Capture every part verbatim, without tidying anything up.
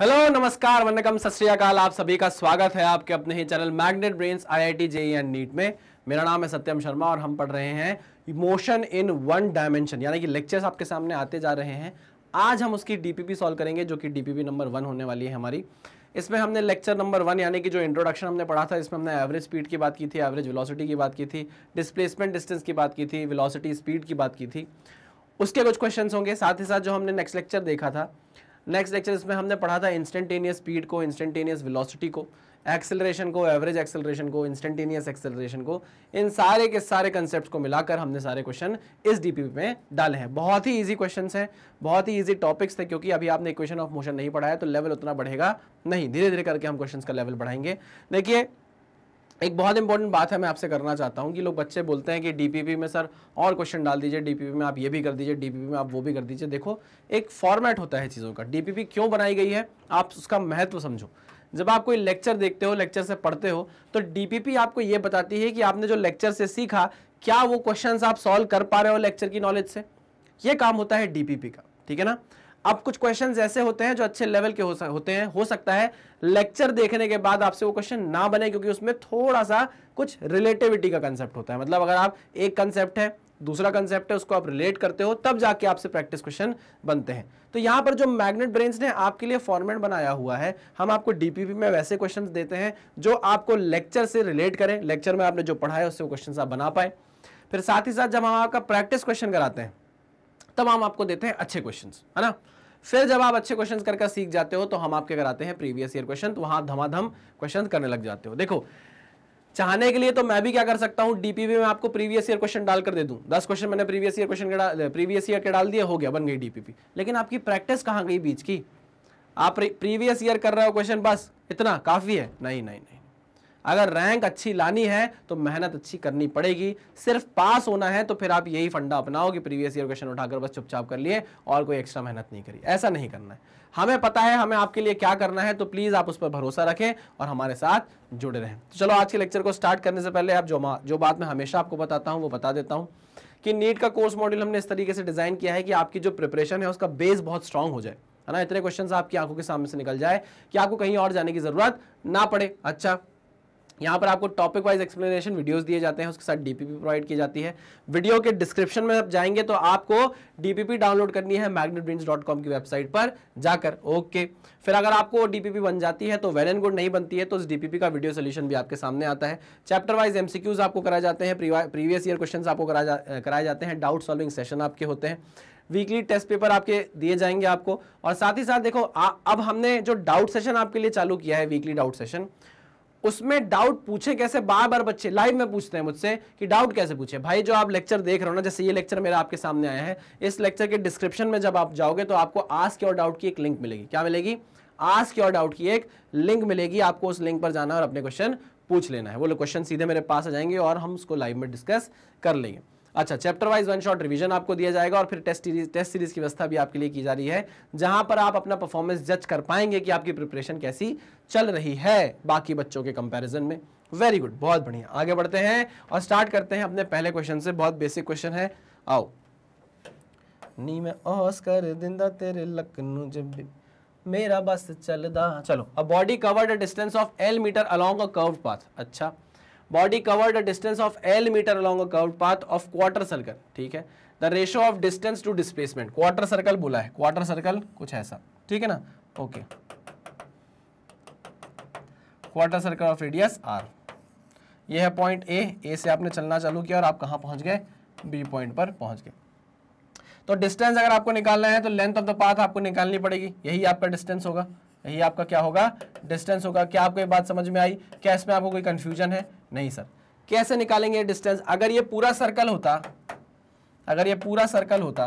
Hello नमस्कार वन्नकम सत श्री अकाल, आप सभी का स्वागत है आपके अपने ही channel magnet brains I I T J E and NEET में। मेरा नाम है सत्यम शर्मा और हम पढ़ रहे हैं मोशन इन वन डायमेंशन, यानी कि लेक्चर्स आपके सामने आते जा रहे हैं। आज हम उसकी डीपीपी सॉल्व करेंगे जो कि डीपीपी नंबर वन होने वाली है हमारी। इसमें हमने लेक्चर नंबर वन यानी कि जो इंट्रोडक्शन हमने पढ़ा था, इसमें हमने एवरेज स्पीड की बात की थी, एवरेज वेलोसिटी की बात की थी, डिस्प्लेसमेंट डिस्टेंस की बात की थी, वेलोसिटी स्पीड की बात की थी। उसके कुछ क्वेश्चंस होंगे। साथ ही साथ जो हमने नेक्स्ट लेक्चर देखा था, नेक्स्ट लेक्चर इसमें हमने पढ़ा था इंस्टेंटेनियस स्पीड को, इंस्टेंटेनियस वेलोसिटी को, एक्सेलरेशन को, एवरेज एक्सेलरेशन को, इंस्टेंटेनियस एक्सेलरेशन को। इन सारे के सारे कंसेप्ट्स को मिलाकर हमने सारे क्वेश्चन इस डीपीपी में डाले हैं। बहुत ही इजी क्वेश्चंस हैं, बहुत ही इजी टॉपिक्स थे, क्योंकि अभी आपने इक्वेशन ऑफ मोशन नहीं पढ़ा है तो लेवल उतना बढ़ेगा नहीं। धीरे धीरे करके हम क्वेश्चंस का लेवल बढ़ाएंगे। देखिए, एक बहुत इंपॉर्टेंट बात है मैं आपसे करना चाहता हूं कि लोग बच्चे बोलते हैं कि डीपीपी में सर और क्वेश्चन डाल दीजिए, डीपीपी में आप ये भी कर दीजिए, डीपीपी में आप वो भी कर दीजिए। देखो, एक फॉर्मेट होता है चीज़ों का। डीपीपी क्यों बनाई गई है, आप उसका महत्व समझो। जब आप कोई लेक्चर देखते हो, लेक्चर से पढ़ते हो, तो डीपीपी आपको ये बताती है कि आपने जो लेक्चर से सीखा, क्या वो क्वेश्चन आप सॉल्व कर पा रहे हो लेक्चर की नॉलेज से। ये काम होता है डीपीपी का, ठीक है ना। अब कुछ क्वेश्चंस ऐसे होते हैं जो अच्छे लेवल के होते हैं, हो सकता है लेक्चर देखने के बाद आपसे वो क्वेश्चन ना बने, क्योंकि उसमें थोड़ा सा कुछ रिलेटिविटी का कंसेप्ट होता है। मतलब अगर आप एक कंसेप्ट है, दूसरा कंसेप्ट है, उसको आप रिलेट करते हो, तब जाके आपसे प्रैक्टिस क्वेश्चन बनते हैं। तो यहाँ पर जो मैग्नेट ब्रेन्स ने आपके लिए फॉर्मेट बनाया हुआ है, हम आपको डीपीपी में वैसे क्वेश्चंस देते हैं जो आपको लेक्चर से रिलेट करें, लेक्चर में आपने जो पढ़ा है उससे वो क्वेश्चंस आप बना पाए। फिर साथ ही साथ जब हम आपका प्रैक्टिस क्वेश्चन कराते हैं, तब हम आपको देते हैं अच्छे क्वेश्चंस, है ना। फिर जब आप अच्छे क्वेश्चंस करके सीख जाते हो, तो हम आपके कराते हैं प्रीवियस ईयर क्वेश्चन, तो वहाँ धमाधम क्वेश्चंस करने लग जाते हो। देखो, चाहने के लिए तो मैं भी क्या कर सकता हूँ, डीपीपी में आपको प्रीवियस ईयर क्वेश्चन डाल कर दे दूँ। दस क्वेश्चन मैंने previous year question previous year के डाल दिए, हो गया, बन गई डीपीपी। लेकिन आपकी प्रैक्टिस कहाँ गई बीच की? आप प्रीवियस ईयर कर रहे हो क्वेश्चन, बस इतना काफ़ी है? नहीं नहीं नहीं अगर रैंक अच्छी लानी है तो मेहनत अच्छी करनी पड़ेगी। सिर्फ पास होना है तो फिर आप यही फंडा अपनाओ कि प्रीवियस ईयर क्वेश्चन उठाकर बस चुपचाप कर लिए और कोई एक्स्ट्रा मेहनत नहीं करी। ऐसा नहीं करना है। हमें पता है हमें आपके लिए क्या करना है, तो प्लीज़ आप उस पर भरोसा रखें और हमारे साथ जुड़े रहें। तो चलो, आज के लेक्चर को स्टार्ट करने से पहले आप जो जो बात मैं हमेशा आपको बताता हूँ वो बता देता हूँ कि नीट का कोर्स मॉड्यूल हमने इस तरीके से डिज़ाइन किया है कि आपकी जो प्रिपरेशन है उसका बेस बहुत स्ट्रांग हो जाए, है ना। इतने क्वेश्चन आपकी आंखों के सामने से निकल जाए कि आपको कहीं और जाने की ज़रूरत ना पड़े। अच्छा, यहाँ पर आपको टॉपिक वाइज एक्सप्लेनेशन वीडियोस दिए जाते हैं, उसके साथ डीपीपी प्रोवाइड की जाती है। वीडियो के डिस्क्रिप्शन में आप जाएंगे तो आपको डीपीपी डाउनलोड करनी है मैग्नेट ब्रेन्स डॉट कॉम की वेबसाइट पर जाकर। ओके, फिर अगर आपको डीपीपी बन जाती है तो वेल एंड गुड, नहीं बनती है तो उस डीपीपी का वीडियो सोल्यूशन भी आपके सामने आता है। चैप्टर वाइज एमसीक्यूज आपको कराए जाते हैं, प्रीवियस ईयर क्वेश्चन आपको कराए जा, कराए जाते हैं, डाउट सॉल्विंग सेशन आपके होते हैं, वीकली टेस्ट पेपर आपके दिए जाएंगे आपको। और साथ ही साथ देखो, आ, अब हमने जो डाउट सेशन आपके लिए चालू किया है, वीकली डाउट सेशन, उसमें डाउट पूछे कैसे। बार बार बच्चे लाइव में पूछते हैं मुझसे कि डाउट कैसे पूछे। भाई, जो आप लेक्चर देख रहे हो ना, जैसे ये लेक्चर मेरा आपके सामने आया है, इस लेक्चर के डिस्क्रिप्शन में जब आप जाओगे तो आपको आस्क योर डाउट की एक लिंक मिलेगी। क्या मिलेगी? आस्क योर डाउट की एक लिंक मिलेगी। आपको उस लिंक पर जाना है और अपने क्वेश्चन पूछ लेना है। वो लोग क्वेश्चन सीधे मेरे पास आ जाएंगे और हम उसको लाइव में डिस्कस कर लेंगे। अच्छा, chapter wise one shot revision आपको दिया जाएगा और फिर टेस्ट सीरीज टेस्ट सीरीज की व्यवस्था भी आपके लिए की जा रही है, जहां पर आप अपना परफॉर्मेंस जज कर पाएंगे कि आपकी प्रिपरेशन कैसी चल रही है बाकी बच्चों के कंपैरिजन में। वेरी गुड, बहुत बढ़िया। आगे बढ़ते हैं और स्टार्ट करते हैं अपने पहले क्वेश्चन से। बहुत बेसिक क्वेश्चन है। आओ, नी मैं ऑस्कर दिंदा तेरे लखनऊ जब मेरा बस चलदा। चलो, a body covered a distance of L metre along a curved path. अच्छा, body covered a distance of L metre along a curved path of quarter circle, ठीक है। The ratio of distance to displacement, quarter circle बोला है, quarter circle कुछ ऐसा, ठीक है ना। Okay, quarter circle of radius R. ये है पॉइंट ए, ए से आपने चलना चालू किया और आप कहाँ पहुँच गए? बी पॉइंट पर पहुँच गए। तो डिस्टेंस अगर आपको निकालना है तो लेंथ ऑफ द पाथ आपको निकालनी पड़ेगी, यही आपका डिस्टेंस होगा, यही आपका क्या होगा? डिस्टेंस होगा। क्या आपको ये बात समझ में आई? क्या इसमें आपको कोई कंफ्यूजन है? नहीं सर, कैसे निकालेंगे डिस्टेंस? अगर ये पूरा सर्कल होता, अगर ये पूरा सर्कल होता,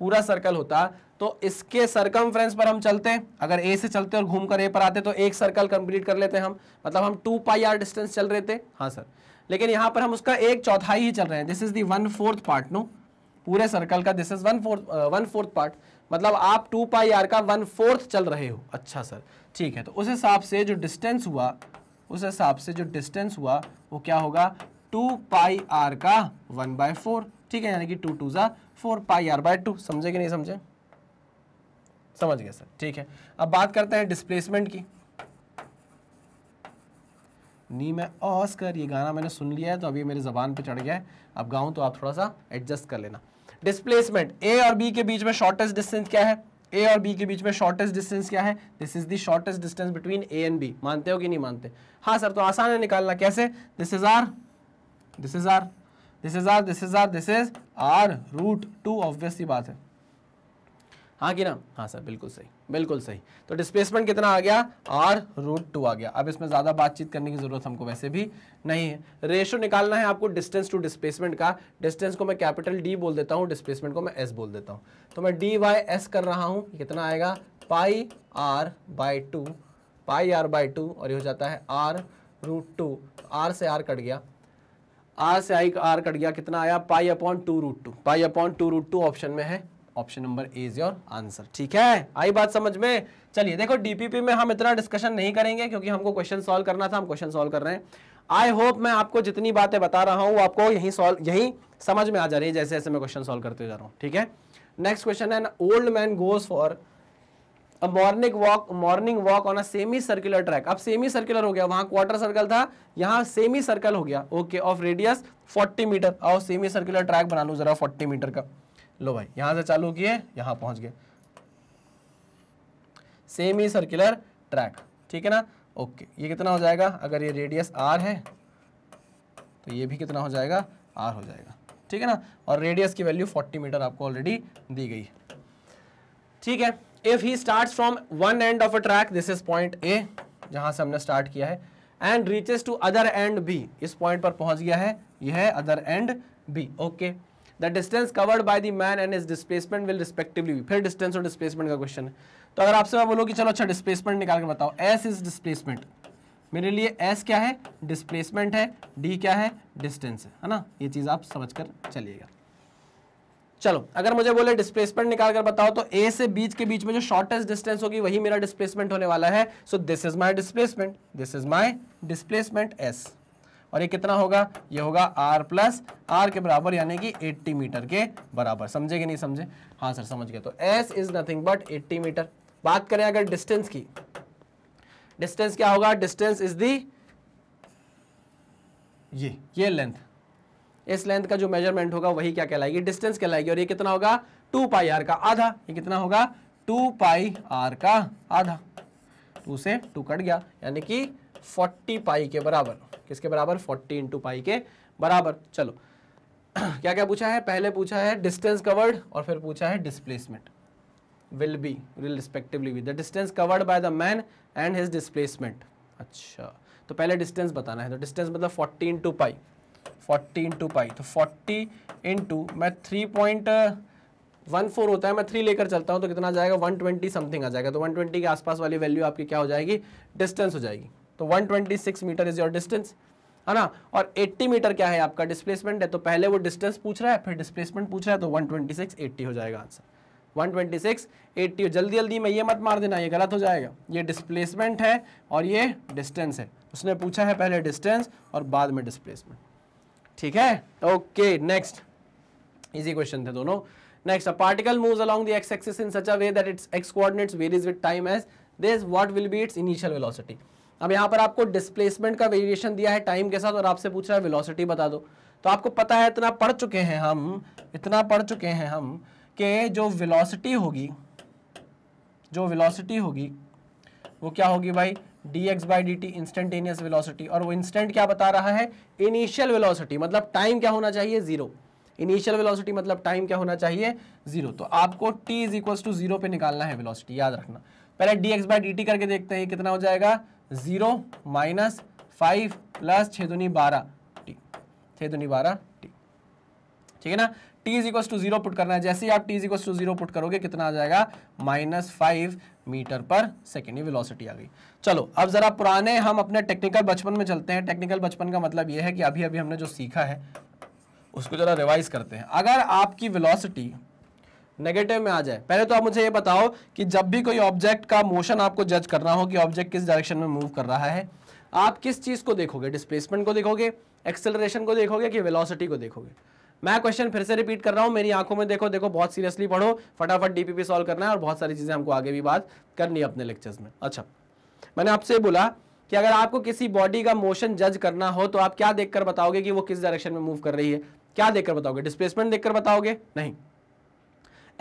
पूरा सर्कल होता तो इसके सर्कमफ्रेंस पर हम चलते, अगर ए से चलते और घूमकर ए पर आते तो एक सर्कल कंप्लीट कर लेते हम, मतलब हम टू पाई आर डिस्टेंस चल रहे थे। हाँ सर, लेकिन यहाँ पर हम उसका एक चौथाई ही चल रहे हैं। This is the one fourth part, no, पूरे सर्कल का this is one fourth one fourth part, मतलब आप टू पाई आर का वन फोर्थ चल रहे हो। अच्छा सर, ठीक है। तो उस हिसाब से जो डिस्टेंस हुआ, उस हिसाब से जो डिस्टेंस हुआ वो क्या होगा? टू पाई आर का वन बाय फोर, ठीक है, यानी कि टू टू ज़ा four, pi R by two. समझे कि नहीं समझे? समझ गए सर, ठीक है। अब बात करते हैं डिस्प्लेसमेंट की। नी मैं ऑस्कर, ये गाना मैंने सुन लिया है तो अभी मेरी ज़बान पे चढ़ गया है, अब गाऊँ तो आप थोड़ा सा एडजस्ट कर लेना। डिस्प्लेसमेंट, ए और बी के बीच में शॉर्टेस्ट डिस्टेंस क्या है? ए और बी के बीच में शॉर्टेस्ट डिस्टेंस क्या है? This is the shortest distance between A and B. मानते हो कि नहीं मानते? हाँ सर, तो आसान है निकालना। कैसे? This is r, this is r, this is r, this is r, this is are root two, obviously बात है, हाँ कि ना? हाँ सर, बिल्कुल सही, बिल्कुल सही। तो डिस्प्लेसमेंट कितना आ गया? आर रूट टू आ गया। अब इसमें ज़्यादा बातचीत करने की ज़रूरत हमको वैसे भी नहीं है। रेशो निकालना है आपको डिस्टेंस टू डिस्प्लेसमेंट का। डिस्टेंस को मैं कैपिटल डी बोल देता हूँ, डिस्प्लेसमेंट को मैं एस बोल देता हूँ। तो मैं डी वाई एस कर रहा हूँ, कितना आएगा? Pi are by two, pi are by two, और ये हो जाता है आर रूट टू। आर से आर कट गया, आर से आई आर कट गया, कितना आया? Pi upon two root two, pi upon two root two option में है। Option number A is your answer, ठीक है? आई बात समझ में? चलिए देखो, डीपीपी में हम इतना डिस्कशन नहीं करेंगे क्योंकि हमको क्वेश्चन सॉल्व करना था, हम क्वेश्चन सॉल्व कर रहे हैं। आई होप मैं आपको जितनी बातें बता रहा हूं वो आपको यहीं सॉल्व यहीं समझ में आ जा रही है, जैसे जैसे मैं क्वेश्चन सॉल्व करते जा रहा हूँ, ठीक है? नेक्स्ट क्वेश्चन है, an old man goes for a morning walk morning walk on a semi circular track. अब सेमी सर्कुलर हो गया, वहाँ क्वार्टर सर्कल था, यहाँ सेमी सर्कल हो गया, okay, of radius forty metre. और सेमी सर्कुलर ट्रैक बना लूँ जरा फोर्टी मीटर का। लो भाई, यहां से चालू किए, यहां पहुंच गए, सेमी सर्कुलर ट्रैक, ठीक है ना? ओके, ये कितना हो जाएगा? अगर ये रेडियस आर है तो ये भी कितना हो जाएगा? आर हो जाएगा, ठीक है ना? और रेडियस की वैल्यू फोर्टी मीटर आपको ऑलरेडी दी गई, ठीक है? If he starts from one end of a track, this is point A जहां से हमने स्टार्ट किया है, and reaches to other end B, इस पॉइंट पर पहुंच गया है, यह है other end B, okay. The distance covered by the man and is displacement will respectively be. फिर डिस्टेंस और डिस्प्लेसमेंट का क्वेश्चन है, तो अगर आपसे मैं बोलूँ कि चलो अच्छा डिस्प्लेसमेंट निकाल कर बताओ, एस इज डिस्प्लेसमेंट, मेरे लिए एस क्या है? डिस्प्लेसमेंट है, डी क्या है? डिस्टेंस है, है ना? ये चीज़ आप समझ कर चलिएगा। चलो, अगर मुझे बोले डिस्प्लेसमेंट निकाल कर बताओ, तो ए से बीच के बीच में जो शॉर्टेस्ट डिस्टेंस होगी वही मेरा डिस्प्लेसमेंट होने वाला है। So this is my displacement, this is my displacement S, और ये कितना होगा? ये होगा r प्लस आर के बराबर, यानी कि अस्सी मीटर के बराबर। समझे कि नहीं समझे? हाँ सर समझ गए। तो s इज नथिंग बट अस्सी मीटर। बात करें अगर डिस्टेंस की, डिस्टेंस क्या होगा? डिस्टेंस इज दी ये ये लेंथ, इस लेंथ का जो मेजरमेंट होगा वही क्या कहलाएगी? डिस्टेंस कहलाएगी। और ये कितना होगा? टू पाई आर का आधा। ये कितना होगा? टू पाई आर का आधा, टू से टू कट गया, यानी कि फोर्टी पाई के बराबर। किसके बराबर? फोर्टी इंटू पाई के बराबर। चलो, क्या क्या पूछा है? पहले पूछा है डिस्टेंस कवर्ड और फिर पूछा है displacement will be will respectively be the distance covered by the man and his displacement. अच्छा, तो पहले डिस्टेंस बताना है। तो डिस्टेंस मतलब forty into pi, forty into pi, तो फोर्टी इंटू मैं थ्री पॉइंट वन फोर होता है, मैं थ्री लेकर चलता हूँ तो कितना जाएगा? वन ट्वेंटी समथिंग आ जाएगा। तो वन ट्वेंटी के आसपास वाली वैल्यू आपकी क्या हो जाएगी? डिस्टेंस हो जाएगी। तो one twenty six metre is your distance, है ना? और अस्सी मीटर क्या है? आपका डिस्प्लेसमेंट है। तो पहले वो डिस्टेंस पूछ रहा है, फिर डिस्प्लेसमेंट पूछ रहा है, तो वन ट्वेंटी सिक्स अस्सी हो जाएगा आंसर। वन ट्वेंटी सिक्स अस्सी। जल्दी जल्दी में ये मत मार देना, ये गलत हो जाएगा। ये डिस्प्लेसमेंट है और ये डिस्टेंस है। उसने पूछा है पहले डिस्टेंस और बाद में डिस्प्लेसमेंट, ठीक है? Okay, next. इजी क्वेश्चन थे दोनों। Next, a particle moves along the x axis in such a way that its x coordinates varies with time as this, what will be its initial velocity. अब यहाँ पर आपको displacement का variation दिया है time के साथ और आपसे पूछ रहा है वेलोसिटी बता दो। तो आपको पता है, इतना पढ़ चुके हैं हम, इतना पढ़ चुके हैं हम कि जो वेलोसिटी होगी, जो वेलोसिटी होगी वो क्या होगी भाई? D x by D t, instantaneous velocity. और वो इंस्टेंट क्या बता रहा है? इनिशियल वेलोसिटी, मतलब टाइम क्या होना चाहिए? जीरो। इनिशियल वेलोसिटी मतलब टाइम क्या होना चाहिए? जीरो। तो आपको t is equals to zero पे निकालना है वेलोसिटी, याद रखना। पहले d x by D T करके देखते हैं कितना हो जाएगा। जीरो माइनस फाइव प्लस छः दूनी बारह टी, छः दूनी बारह टी, ठीक है ना? T is equal to zero put करना है। जैसे ही आप t is equal to zero put करोगे कितना आ जाएगा? माइनस फाइव मीटर पर सेकेंड। ये वेलोसिटी आ गई। चलो, अब ज़रा पुराने हम अपने टेक्निकल बचपन में चलते हैं। टेक्निकल बचपन का मतलब ये है कि अभी अभी हमने जो सीखा है उसको ज़रा रिवाइज करते हैं। अगर आपकी वेलोसिटी नेगेटिव में आ जाए, पहले तो आप मुझे ये बताओ कि जब भी कोई ऑब्जेक्ट का मोशन आपको जज करना हो कि ऑब्जेक्ट किस डायरेक्शन में मूव कर रहा है, आप किस चीज़ को देखोगे? डिस्प्लेसमेंट को देखोगे, एक्सेलरेशन को देखोगे कि वेलोसिटी को देखोगे? मैं क्वेश्चन फिर से रिपीट कर रहा हूँ, मेरी आंखों में देखो देखो बहुत सीरियसली पढ़ो, फटाफट डीपीपी सॉल्व करना है और बहुत सारी चीज़ें हमको आगे भी बात करनी है अपने लेक्चर्स में। अच्छा, मैंने आपसे बोला कि अगर आपको किसी बॉडी का मोशन जज करना हो तो आप क्या देखकर बताओगे कि वो किस डायरेक्शन में मूव कर रही है? क्या देखकर बताओगे? डिस्प्लेसमेंट देखकर बताओगे? नहीं।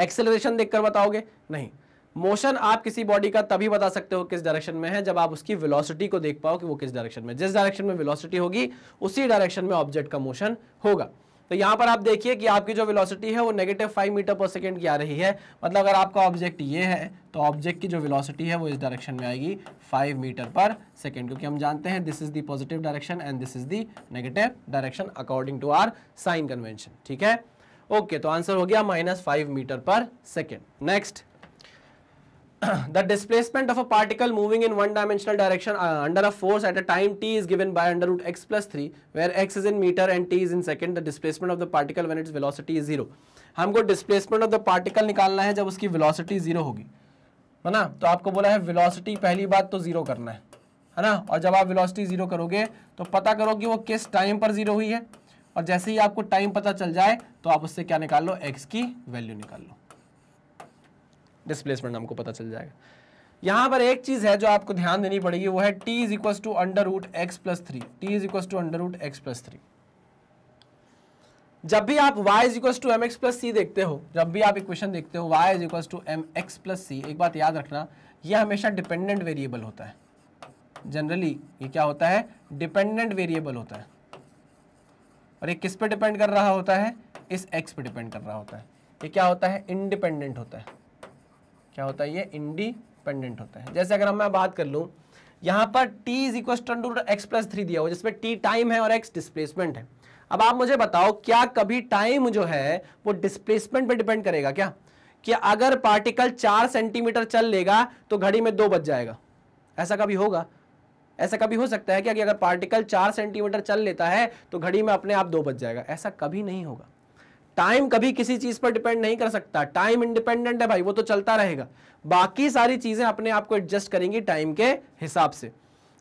एक्सेलरेशन देखकर बताओगे? नहीं। मोशन आप किसी बॉडी का तभी बता सकते हो किस डायरेक्शन में है जब आप उसकी वेलोसिटी को देख पाओ कि वो किस डायरेक्शन में। जिस डायरेक्शन में वेलोसिटी होगी उसी डायरेक्शन में ऑब्जेक्ट का मोशन होगा। तो यहाँ पर आप देखिए कि आपकी जो वेलोसिटी है वो नेगेटिव फाइव मीटर पर सेकेंड की आ रही है, मतलब अगर आपका ऑब्जेक्ट ये है तो ऑब्जेक्ट की जो वेलोसिटी है वो इस डायरेक्शन में आएगी फाइव मीटर पर सेकेंड, क्योंकि हम जानते हैं this is the positive direction and this is the negative direction according to our sign convention. ठीक है, ओके okay, तो आंसर हो गया माइनस फाइव मीटर पर second. Next, the displacement of a particle moving in one dimensional direction under a force at a time T is given by under root x plus three where x is in metre and t is in second. The displacement of the particle when its velocity is zero. हमको displacement of the particle निकालना है जब उसकी velocity zero होगी, है ना? तो आपको बोला है वेलोसिटी पहली बात तो जीरो करना है, है ना? और जब आप वेलोसिटी जीरो करोगे तो पता करो कि वो किस टाइम पर जीरो हुई है, और जैसे ही आपको टाइम पता चल जाए तो आप उससे क्या निकाल लो, एक्स की वैल्यू निकाल लो। डिस्प्लेसमेंट हमको पता चल जाएगा। यहाँ पर एक चीज़ है जो आपको ध्यान देनी पड़ेगी, वो है t is equal to under root x plus three. T is equal to under root x plus three. जब भी आप y is equal to m x plus c देखते हो, जब भी आप इक्वेशन देखते हो y is equal to m x plus c, एक बात याद रखना, यह हमेशा डिपेंडेंट वेरिएबल होता है। जनरली ये क्या होता है, डिपेंडेंट वेरिएबल होता है, और ये किस पे डिपेंड कर रहा होता है, इस x पे डिपेंड कर रहा होता है। ये क्या होता है, इंडिपेंडेंट होता है। क्या होता है ये, इंडिपेंडेंट होता है। जैसे अगर हम मैं बात कर लूं, यहाँ पर t is equal to under root x plus three दिया हो, जिसमें t टाइम है और x डिस्प्लेसमेंट है। अब आप मुझे बताओ, क्या कभी टाइम जो है वो डिस्प्लेसमेंट पे डिपेंड करेगा क्या? कि अगर पार्टिकल चार सेंटीमीटर चल लेगा तो घड़ी में दो बज जाएगा, ऐसा कभी होगा? ऐसा कभी हो सकता है क्या कि अगर पार्टिकल चार सेंटीमीटर चल लेता है तो घड़ी में अपने आप दो बज जाएगा? ऐसा कभी नहीं होगा। टाइम कभी किसी चीज़ पर डिपेंड नहीं कर सकता, टाइम इंडिपेंडेंट है भाई, वो तो चलता रहेगा। बाकी सारी चीज़ें अपने आप को एडजस्ट करेंगी टाइम के हिसाब से।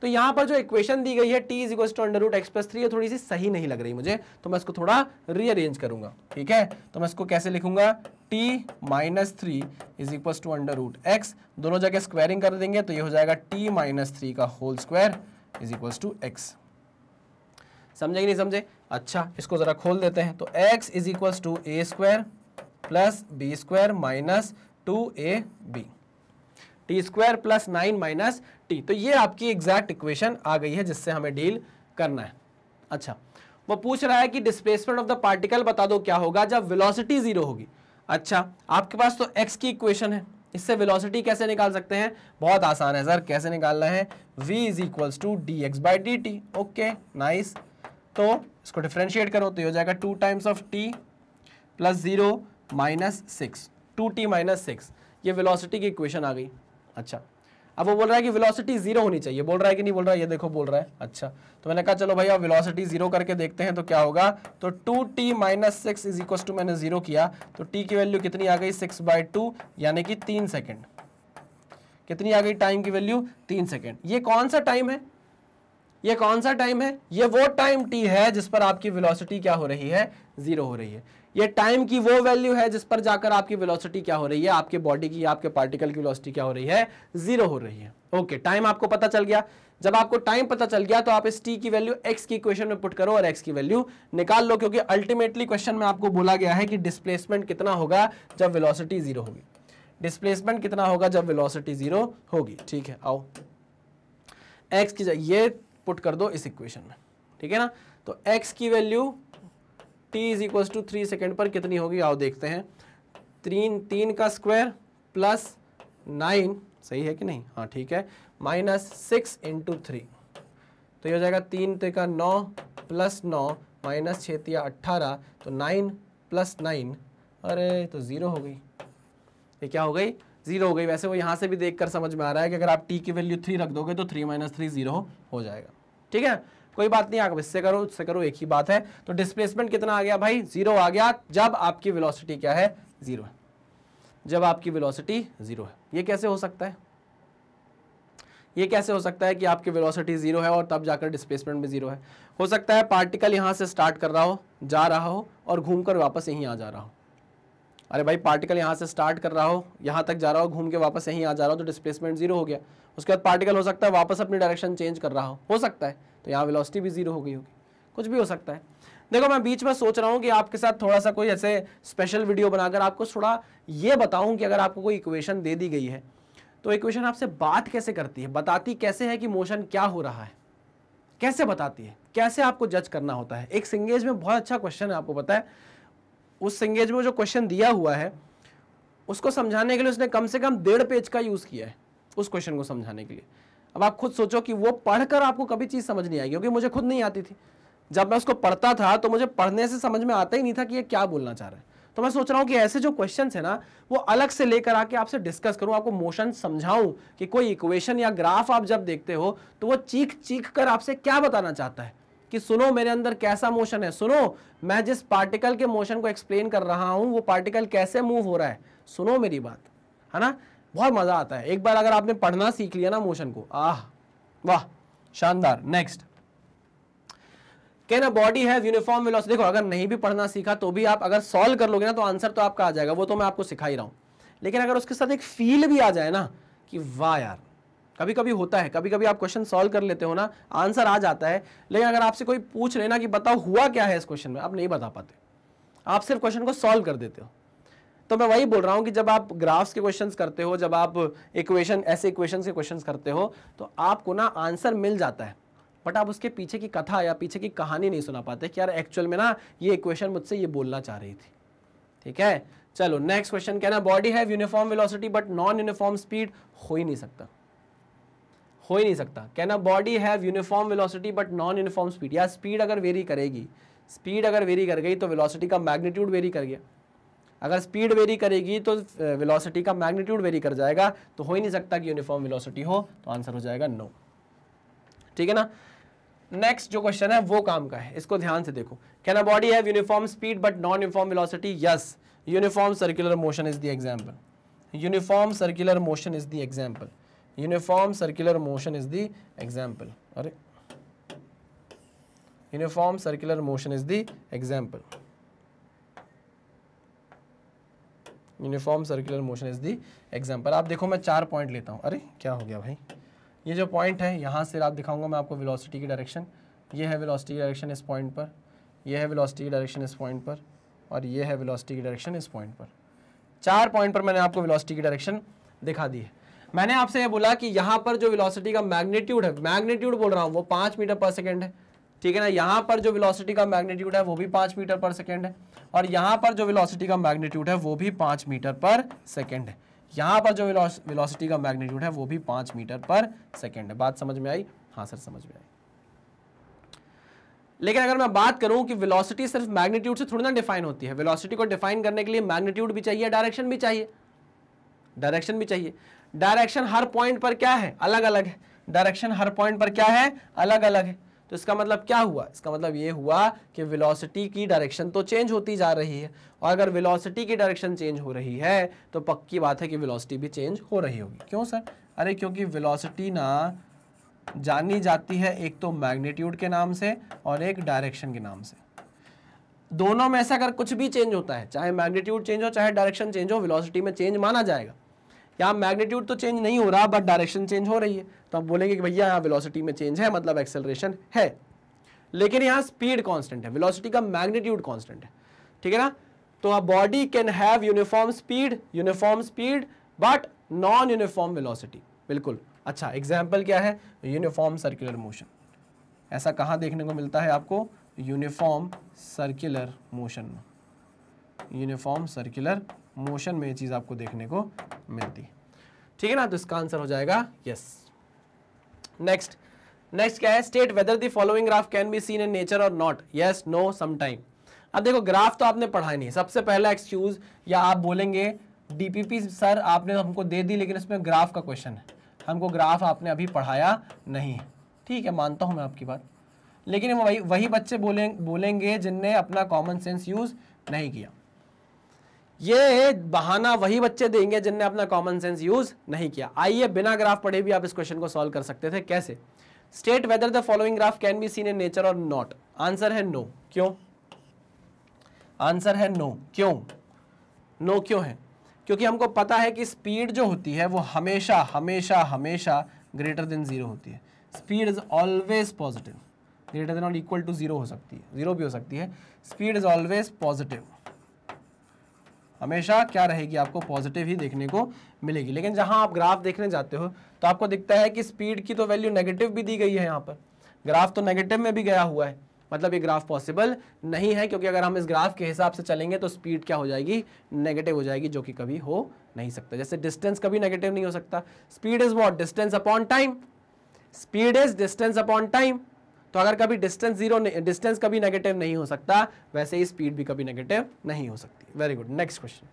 तो यहाँ पर जो इक्वेशन दी गई है t is equal to under root x plus three, ये थोड़ी सी सही नहीं लग रही मुझे, तो मैं इसको थोड़ा रीअरेंज करूंगा। ठीक है, तो मैं इसको कैसे लिखूंगा, t minus three is equal to under root x, दोनों जगह स्क्वायरिंग कर देंगे तो ये हो जाएगा t माइनस थ्री का whole square is equal to x. समझे कि नहीं समझे? अच्छा, इसको जरा खोल देते हैं। तो x is equal to a square plus b square minus two a b, t square plus nine minus t. तो ये आपकी एग्जैक्ट इक्वेशन आ गई है जिससे हमें डील करना है। अच्छा, वो पूछ रहा है कि डिस्प्लेसमेंट ऑफ द पार्टिकल बता दो क्या होगा जब वेलोसिटी जीरो होगी। अच्छा, आपके पास तो एक्स की इक्वेशन है, इससे वेलोसिटी कैसे निकाल सकते हैं? बहुत आसान है सर, कैसे निकालना है, v is equal to d x by D t. Okay nice, तो इसको डिफ्रेंशिएट करो तो ये हो जाएगा two times of t plus zero minus six, two t minus six. ये वेलोसिटी की इक्वेशन आ गई। अच्छा, अब वो बोल रहा है कि वेलोसिटी जीरो होनी चाहिए, बोल रहा है कि नहीं बोल रहा है, ये देखो बोल रहा है। अच्छा, तो मैंने कहा चलो भैया वेलोसिटी जीरो करके देखते हैं तो क्या होगा। तो two t minus six is equal to, मैंने जीरो किया तो टी की वैल्यू कितनी आ गई, सिक्स बाई टू, यानी कि तीन सेकेंड। कितनी आ गई टाइम की वैल्यू, तीन सेकेंड। ये कौन सा टाइम है, ये कौन सा टाइम है, ये वो टाइम टी है जिस पर आपकी वेलोसिटी क्या हो रही है, जीरो हो रही है। ये टाइम की वो वैल्यू है जिस पर जाकर आपकी वेलोसिटी क्या हो रही है, आपके बॉडी की, आपके पार्टिकल की वेलोसिटी क्या हो रही है, जीरो हो रही है। ओके, टाइम आपको पता चल गया। जब आपको टाइम पता चल गया तो आप इस टी की वैल्यू एक्स की इक्वेशन में पुट करो और एक्स की वैल्यू निकाल लो, क्योंकि अल्टीमेटली क्वेश्चन में आपको बोला गया है कि डिस्प्लेसमेंट कितना होगा जब वेलोसिटी जीरो होगी। डिस्प्लेसमेंट कितना होगा जब वेलोसिटी जीरो होगी। ठीक है, आओ एक्स की ये पुट कर दो इस इक्वेशन में, ठीक है ना? तो एक्स की value t is equal to three second पर कितनी होगी, आओ देखते हैं। तीन तीन का स्क्वायर प्लस नाइन, सही है कि नहीं, हाँ ठीक है, माइनस सिक्स इंटू थ्री, तो ये हो जाएगा तीन ते का नौ प्लस नौ माइनस छः तिया अट्ठारह, तो नाइन प्लस नाइन, अरे तो ज़ीरो हो गई। ये क्या हो गई, ज़ीरो हो गई। वैसे वो यहाँ से भी देखकर समझ में आ रहा है कि अगर आप t की वैल्यू थ्री रख दोगे तो थ्री माइनस थ्री ज़ीरो हो जाएगा। ठीक है, कोई बात नहीं, आप इससे करो उससे करो एक ही बात है। तो डिस्प्लेसमेंट कितना आ गया भाई, जीरो आ गया, जब आपकी वेलोसिटी क्या है, जीरो है, जब आपकी वेलोसिटी जीरो है। ये कैसे हो सकता है, ये कैसे हो सकता है कि आपकी वेलोसिटी जीरो है और तब जाकर डिस्प्लेसमेंट भी जीरो है? हो सकता है पार्टिकल यहाँ से स्टार्ट कर रहा हो, जा रहा हो और घूमकर वापस यहीं आ जा रहा हो। अरे भाई, पार्टिकल यहाँ से स्टार्ट कर रहा हो, यहाँ तक जा रहा हो, घूम के वापस यहीं आ जा रहा हो, तो डिस्प्लेसमेंट जीरो हो गया। उसके बाद पार्टिकल हो सकता है वापस अपनी डायरेक्शन चेंज कर रहा हो हो सकता है, तो यहाँ वेलोसिटी भी जीरो हो गई होगी। कुछ भी हो सकता है। देखो, मैं बीच में सोच रहा हूँ कि आपके साथ थोड़ा सा कोई ऐसे स्पेशल वीडियो बनाकर आपको थोड़ा ये बताऊँ कि अगर आपको कोई इक्वेशन दे दी गई है तो इक्वेशन आपसे बात कैसे करती है, बताती कैसे है कि मोशन क्या हो रहा है, कैसे बताती है, कैसे आपको जज करना होता है। एक सिंगेज में बहुत अच्छा क्वेश्चन है, आपको पता है, उस सिंगेज में जो क्वेश्चन दिया हुआ है उसको समझाने के लिए उसने कम से कम डेढ़ पेज का यूज़ किया है उस क्वेश्चन को समझाने के लिए। अब आप खुद सोचो कि वो पढ़कर आपको कभी चीज़ समझ नहीं आएगी, क्योंकि मुझे खुद नहीं आती थी। जब मैं उसको पढ़ता था तो मुझे पढ़ने से समझ में आता ही नहीं था कि ये क्या बोलना चाह रहा है। तो मैं सोच रहा हूँ कि ऐसे जो क्वेश्चन है ना वो अलग से लेकर आके आपसे डिस्कस करूँ, आपको मोशन समझाऊँ कि कोई इक्वेशन या ग्राफ आप जब देखते हो तो वो चीख चीख कर आपसे क्या बताना चाहता है कि सुनो मेरे अंदर कैसा मोशन है, सुनो मैं जिस पार्टिकल के मोशन को एक्सप्लेन कर रहा हूँ वो पार्टिकल कैसे मूव हो रहा है, सुनो मेरी बात, है ना। बहुत मज़ा आता है। एक बार अगर आपने पढ़ना सीख लिया ना मोशन को, आह वाह, शानदार। Next, can a body have uniform velocity. देखो, अगर नहीं भी पढ़ना सीखा तो भी आप अगर सॉल्व कर लोगे ना तो आंसर तो आपका आ जाएगा, वो तो मैं आपको सिखा ही रहा हूँ। लेकिन अगर उसके साथ एक फील भी आ जाए ना कि वाह यार, कभी कभी होता है, कभी कभी आप क्वेश्चन सॉल्व कर लेते हो ना, आंसर आ जाता है, लेकिन अगर आपसे कोई पूछ ले ना कि बताओ हुआ क्या है इस क्वेश्चन में, आप नहीं बता पाते, आप सिर्फ क्वेश्चन को सॉल्व कर देते हो। तो मैं वही बोल रहा हूँ कि जब आप ग्राफ्स के क्वेश्चंस करते हो, जब आप इक्वेशन ऐसे इक्वेशंस के क्वेश्चंस करते हो तो आपको ना आंसर मिल जाता है, बट आप उसके पीछे की कथा या पीछे की कहानी नहीं सुना पाते कि यार एक्चुअल में ना ये इक्वेशन मुझसे ये बोलना चाह रही थी। ठीक है, चलो next question. Can a body have uniform velocity but non uniform speed. हो ही नहीं सकता, हो ही नहीं सकता। Can a body have uniform velocity but non uniform speed, या स्पीड अगर वेरी करेगी, स्पीड अगर वेरी कर गई तो वेलोसिटी का मैग्नीट्यूड वेरी कर गया, अगर स्पीड वेरी करेगी तो वेलोसिटी का मैग्नीट्यूड वेरी कर जाएगा, तो हो ही नहीं सकता कि यूनिफॉर्म वेलोसिटी हो, तो आंसर हो जाएगा नो। ठीक है ना। नेक्स्ट जो क्वेश्चन है वो काम का है, इसको ध्यान से देखो। Can a body have uniform speed but non uniform velocity? Yes, uniform circular motion is the example. Uniform circular motion is the example. Uniform circular motion is the example. अरे, uniform circular motion is the example. Uniform circular motion is the example. आप देखो, मैं चार point लेता हूँ। अरे क्या हो गया भाई, ये जो पॉइंट है यहाँ से आप दिखाऊंगा मैं आपको वेलोसिटी की डायरेक्शन। ये है वेलोसिटी की डायरेक्शन इस पॉइंट पर, ये है वेलोसिटी की डायरेक्शन इस पॉइंट पर, और ये है वेलोसिटी की डायरेक्शन इस पॉइंट पर। चार पॉइंट पर मैंने आपको वेलोसिटी की डायरेक्शन दिखा दी है। मैंने आपसे ये बोला कि यहाँ पर जो वेलोसिटी का मैग्नीट्यूड है, मैग्नीट्यूड बोल रहा हूँ, वो पाँच मीटर पर सेकेंड है। ठीक है ना। यहाँ पर जो वेलोसिटी का मैग्नीट्यूड है वो भी पाँच मीटर पर सेकेंड है, और यहाँ पर जो वेलोसिटी का मैग्नीट्यूड है वो भी पाँच मीटर पर सेकेंड है। यहाँ पर जो वेलोसिटी का मैग्नीट्यूड है वो भी पाँच मीटर पर सेकेंड है। बात समझ में आई? हाँ सर, समझ में आई। लेकिन अगर मैं बात करूँ कि वेलोसिटी सिर्फ मैग्नीट्यूड से थोड़ी ना डिफाइन होती है, वेलोसिटी को डिफाइन करने के लिए मैग्नीट्यूड भी चाहिए, डायरेक्शन भी चाहिए, डायरेक्शन भी चाहिए। डायरेक्शन हर पॉइंट पर क्या है? अलग अलग है। डायरेक्शन हर पॉइंट पर क्या है? अलग अलग है। तो इसका मतलब क्या हुआ? इसका मतलब ये हुआ कि वेलोसिटी की डायरेक्शन तो चेंज होती जा रही है, और अगर वेलोसिटी की डायरेक्शन चेंज हो रही है तो पक्की बात है कि वेलोसिटी भी चेंज हो रही होगी। क्यों सर? अरे क्योंकि वेलोसिटी ना जानी जाती है एक तो मैग्नीट्यूड के नाम से और एक डायरेक्शन के नाम से। दोनों में से अगर कुछ भी चेंज होता है, चाहे मैग्नीट्यूड चेंज हो चाहे डायरेक्शन चेंज हो, वेलोसिटी में चेंज माना जाएगा। यहाँ मैग्नीट्यूड तो चेंज नहीं हो रहा बट डायरेक्शन चेंज हो रही है, तो आप बोलेंगे कि भैया यहाँ वेलोसिटी में चेंज है, मतलब एक्सेलरेशन है। लेकिन यहाँ स्पीड कांस्टेंट है, वेलोसिटी का मैग्नीट्यूड कांस्टेंट है। ठीक है ना। तो a body can have uniform speed, uniform speed but non uniform velocity. बिल्कुल। अच्छा, एग्जाम्पल क्या है? Uniform circular motion. ऐसा कहाँ देखने को मिलता है आपको? यूनिफॉर्म सर्कुलर मोशन में, यूनिफॉर्म सर्कुलर मोशन में ये चीज़ आपको देखने को मिलती है। ठीक है ना। तो इसका आंसर हो जाएगा यस। नेक्स्ट नेक्स्ट क्या है? State whether the following graph can be seen in nature or not. Yes, no, sometime. अब देखो, ग्राफ तो आपने पढ़ा ही नहीं। सबसे पहला एक्सक्यूज, या आप बोलेंगे डीपीपी सर आपने हमको दे दी लेकिन इसमें ग्राफ का क्वेश्चन है, हमको ग्राफ आपने अभी पढ़ाया नहीं है। ठीक है, मानता हूँ मैं आपकी बात, लेकिन वही वही बच्चे बोलें बोलेंगे जिनने अपना कॉमन सेंस यूज़ नहीं किया। ये बहाना वही बच्चे देंगे जिनने अपना कॉमन सेंस यूज नहीं किया। आइए बिना ग्राफ पढ़े भी आप इस क्वेश्चन को सॉल्व कर सकते थे। कैसे? State whether the following graph can be seen in nature or not. Answer है नो। क्यों? आंसर है नो। क्यों नो क्यों है? क्योंकि हमको पता है कि स्पीड जो होती है वो हमेशा हमेशा हमेशा ग्रेटर देन जीरो होती है। Speed is always positive. Greater than और इक्वल टू जीरो हो सकती है, जीरो भी हो सकती है। स्पीड इज ऑलवेज पॉजिटिव, हमेशा क्या रहेगी, आपको पॉजिटिव ही देखने को मिलेगी। लेकिन जहां आप ग्राफ देखने जाते हो तो आपको दिखता है कि स्पीड की तो वैल्यू नेगेटिव भी दी गई है, यहाँ पर ग्राफ तो नेगेटिव में भी गया हुआ है, मतलब ये ग्राफ पॉसिबल नहीं है। क्योंकि अगर हम इस ग्राफ के हिसाब से चलेंगे तो स्पीड क्या हो जाएगी, नेगेटिव हो जाएगी, जो कि कभी हो नहीं सकता। जैसे डिस्टेंस कभी नेगेटिव नहीं हो सकता। Speed is what, distance upon time. Speed is distance upon time. तो अगर कभी डिस्टेंस जीरो, डिस्टेंस कभी नेगेटिव नहीं हो सकता, वैसे ही स्पीड भी कभी नेगेटिव नहीं हो सकती। Very good. Next question,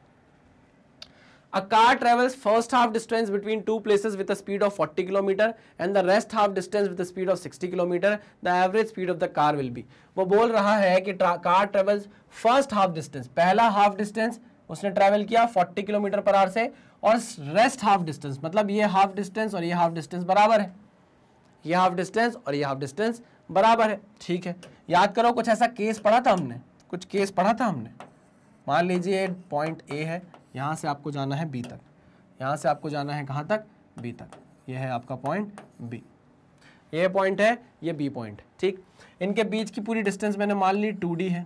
a car travels first half distance between two places with a speed of forty kilometre and the rest half distance with a speed of sixty kilometre, the average speed of the car will be. वो बोल रहा है कि car travels first half distance, पहला half distance उसने travel किया forty kilometre per hour से, और रेस्ट हाफ डिस्टेंस, मतलब ये हाफ डिस्टेंस और ये हाफ डिस्टेंस बराबर है, ये हाफ डिस्टेंस और ये हाफ डिस्टेंस बराबर है। ठीक है, याद करो कुछ ऐसा केस पढ़ा था हमने, कुछ केस पढ़ा था हमने। मान लीजिए पॉइंट ए है, यहाँ से आपको जाना है बी तक, यहाँ से आपको जाना है कहाँ तक, बी तक। ये है आपका पॉइंट बी, ये पॉइंट है, ये बी पॉइंट। ठीक, इनके बीच की पूरी डिस्टेंस मैंने मान ली टू डी है।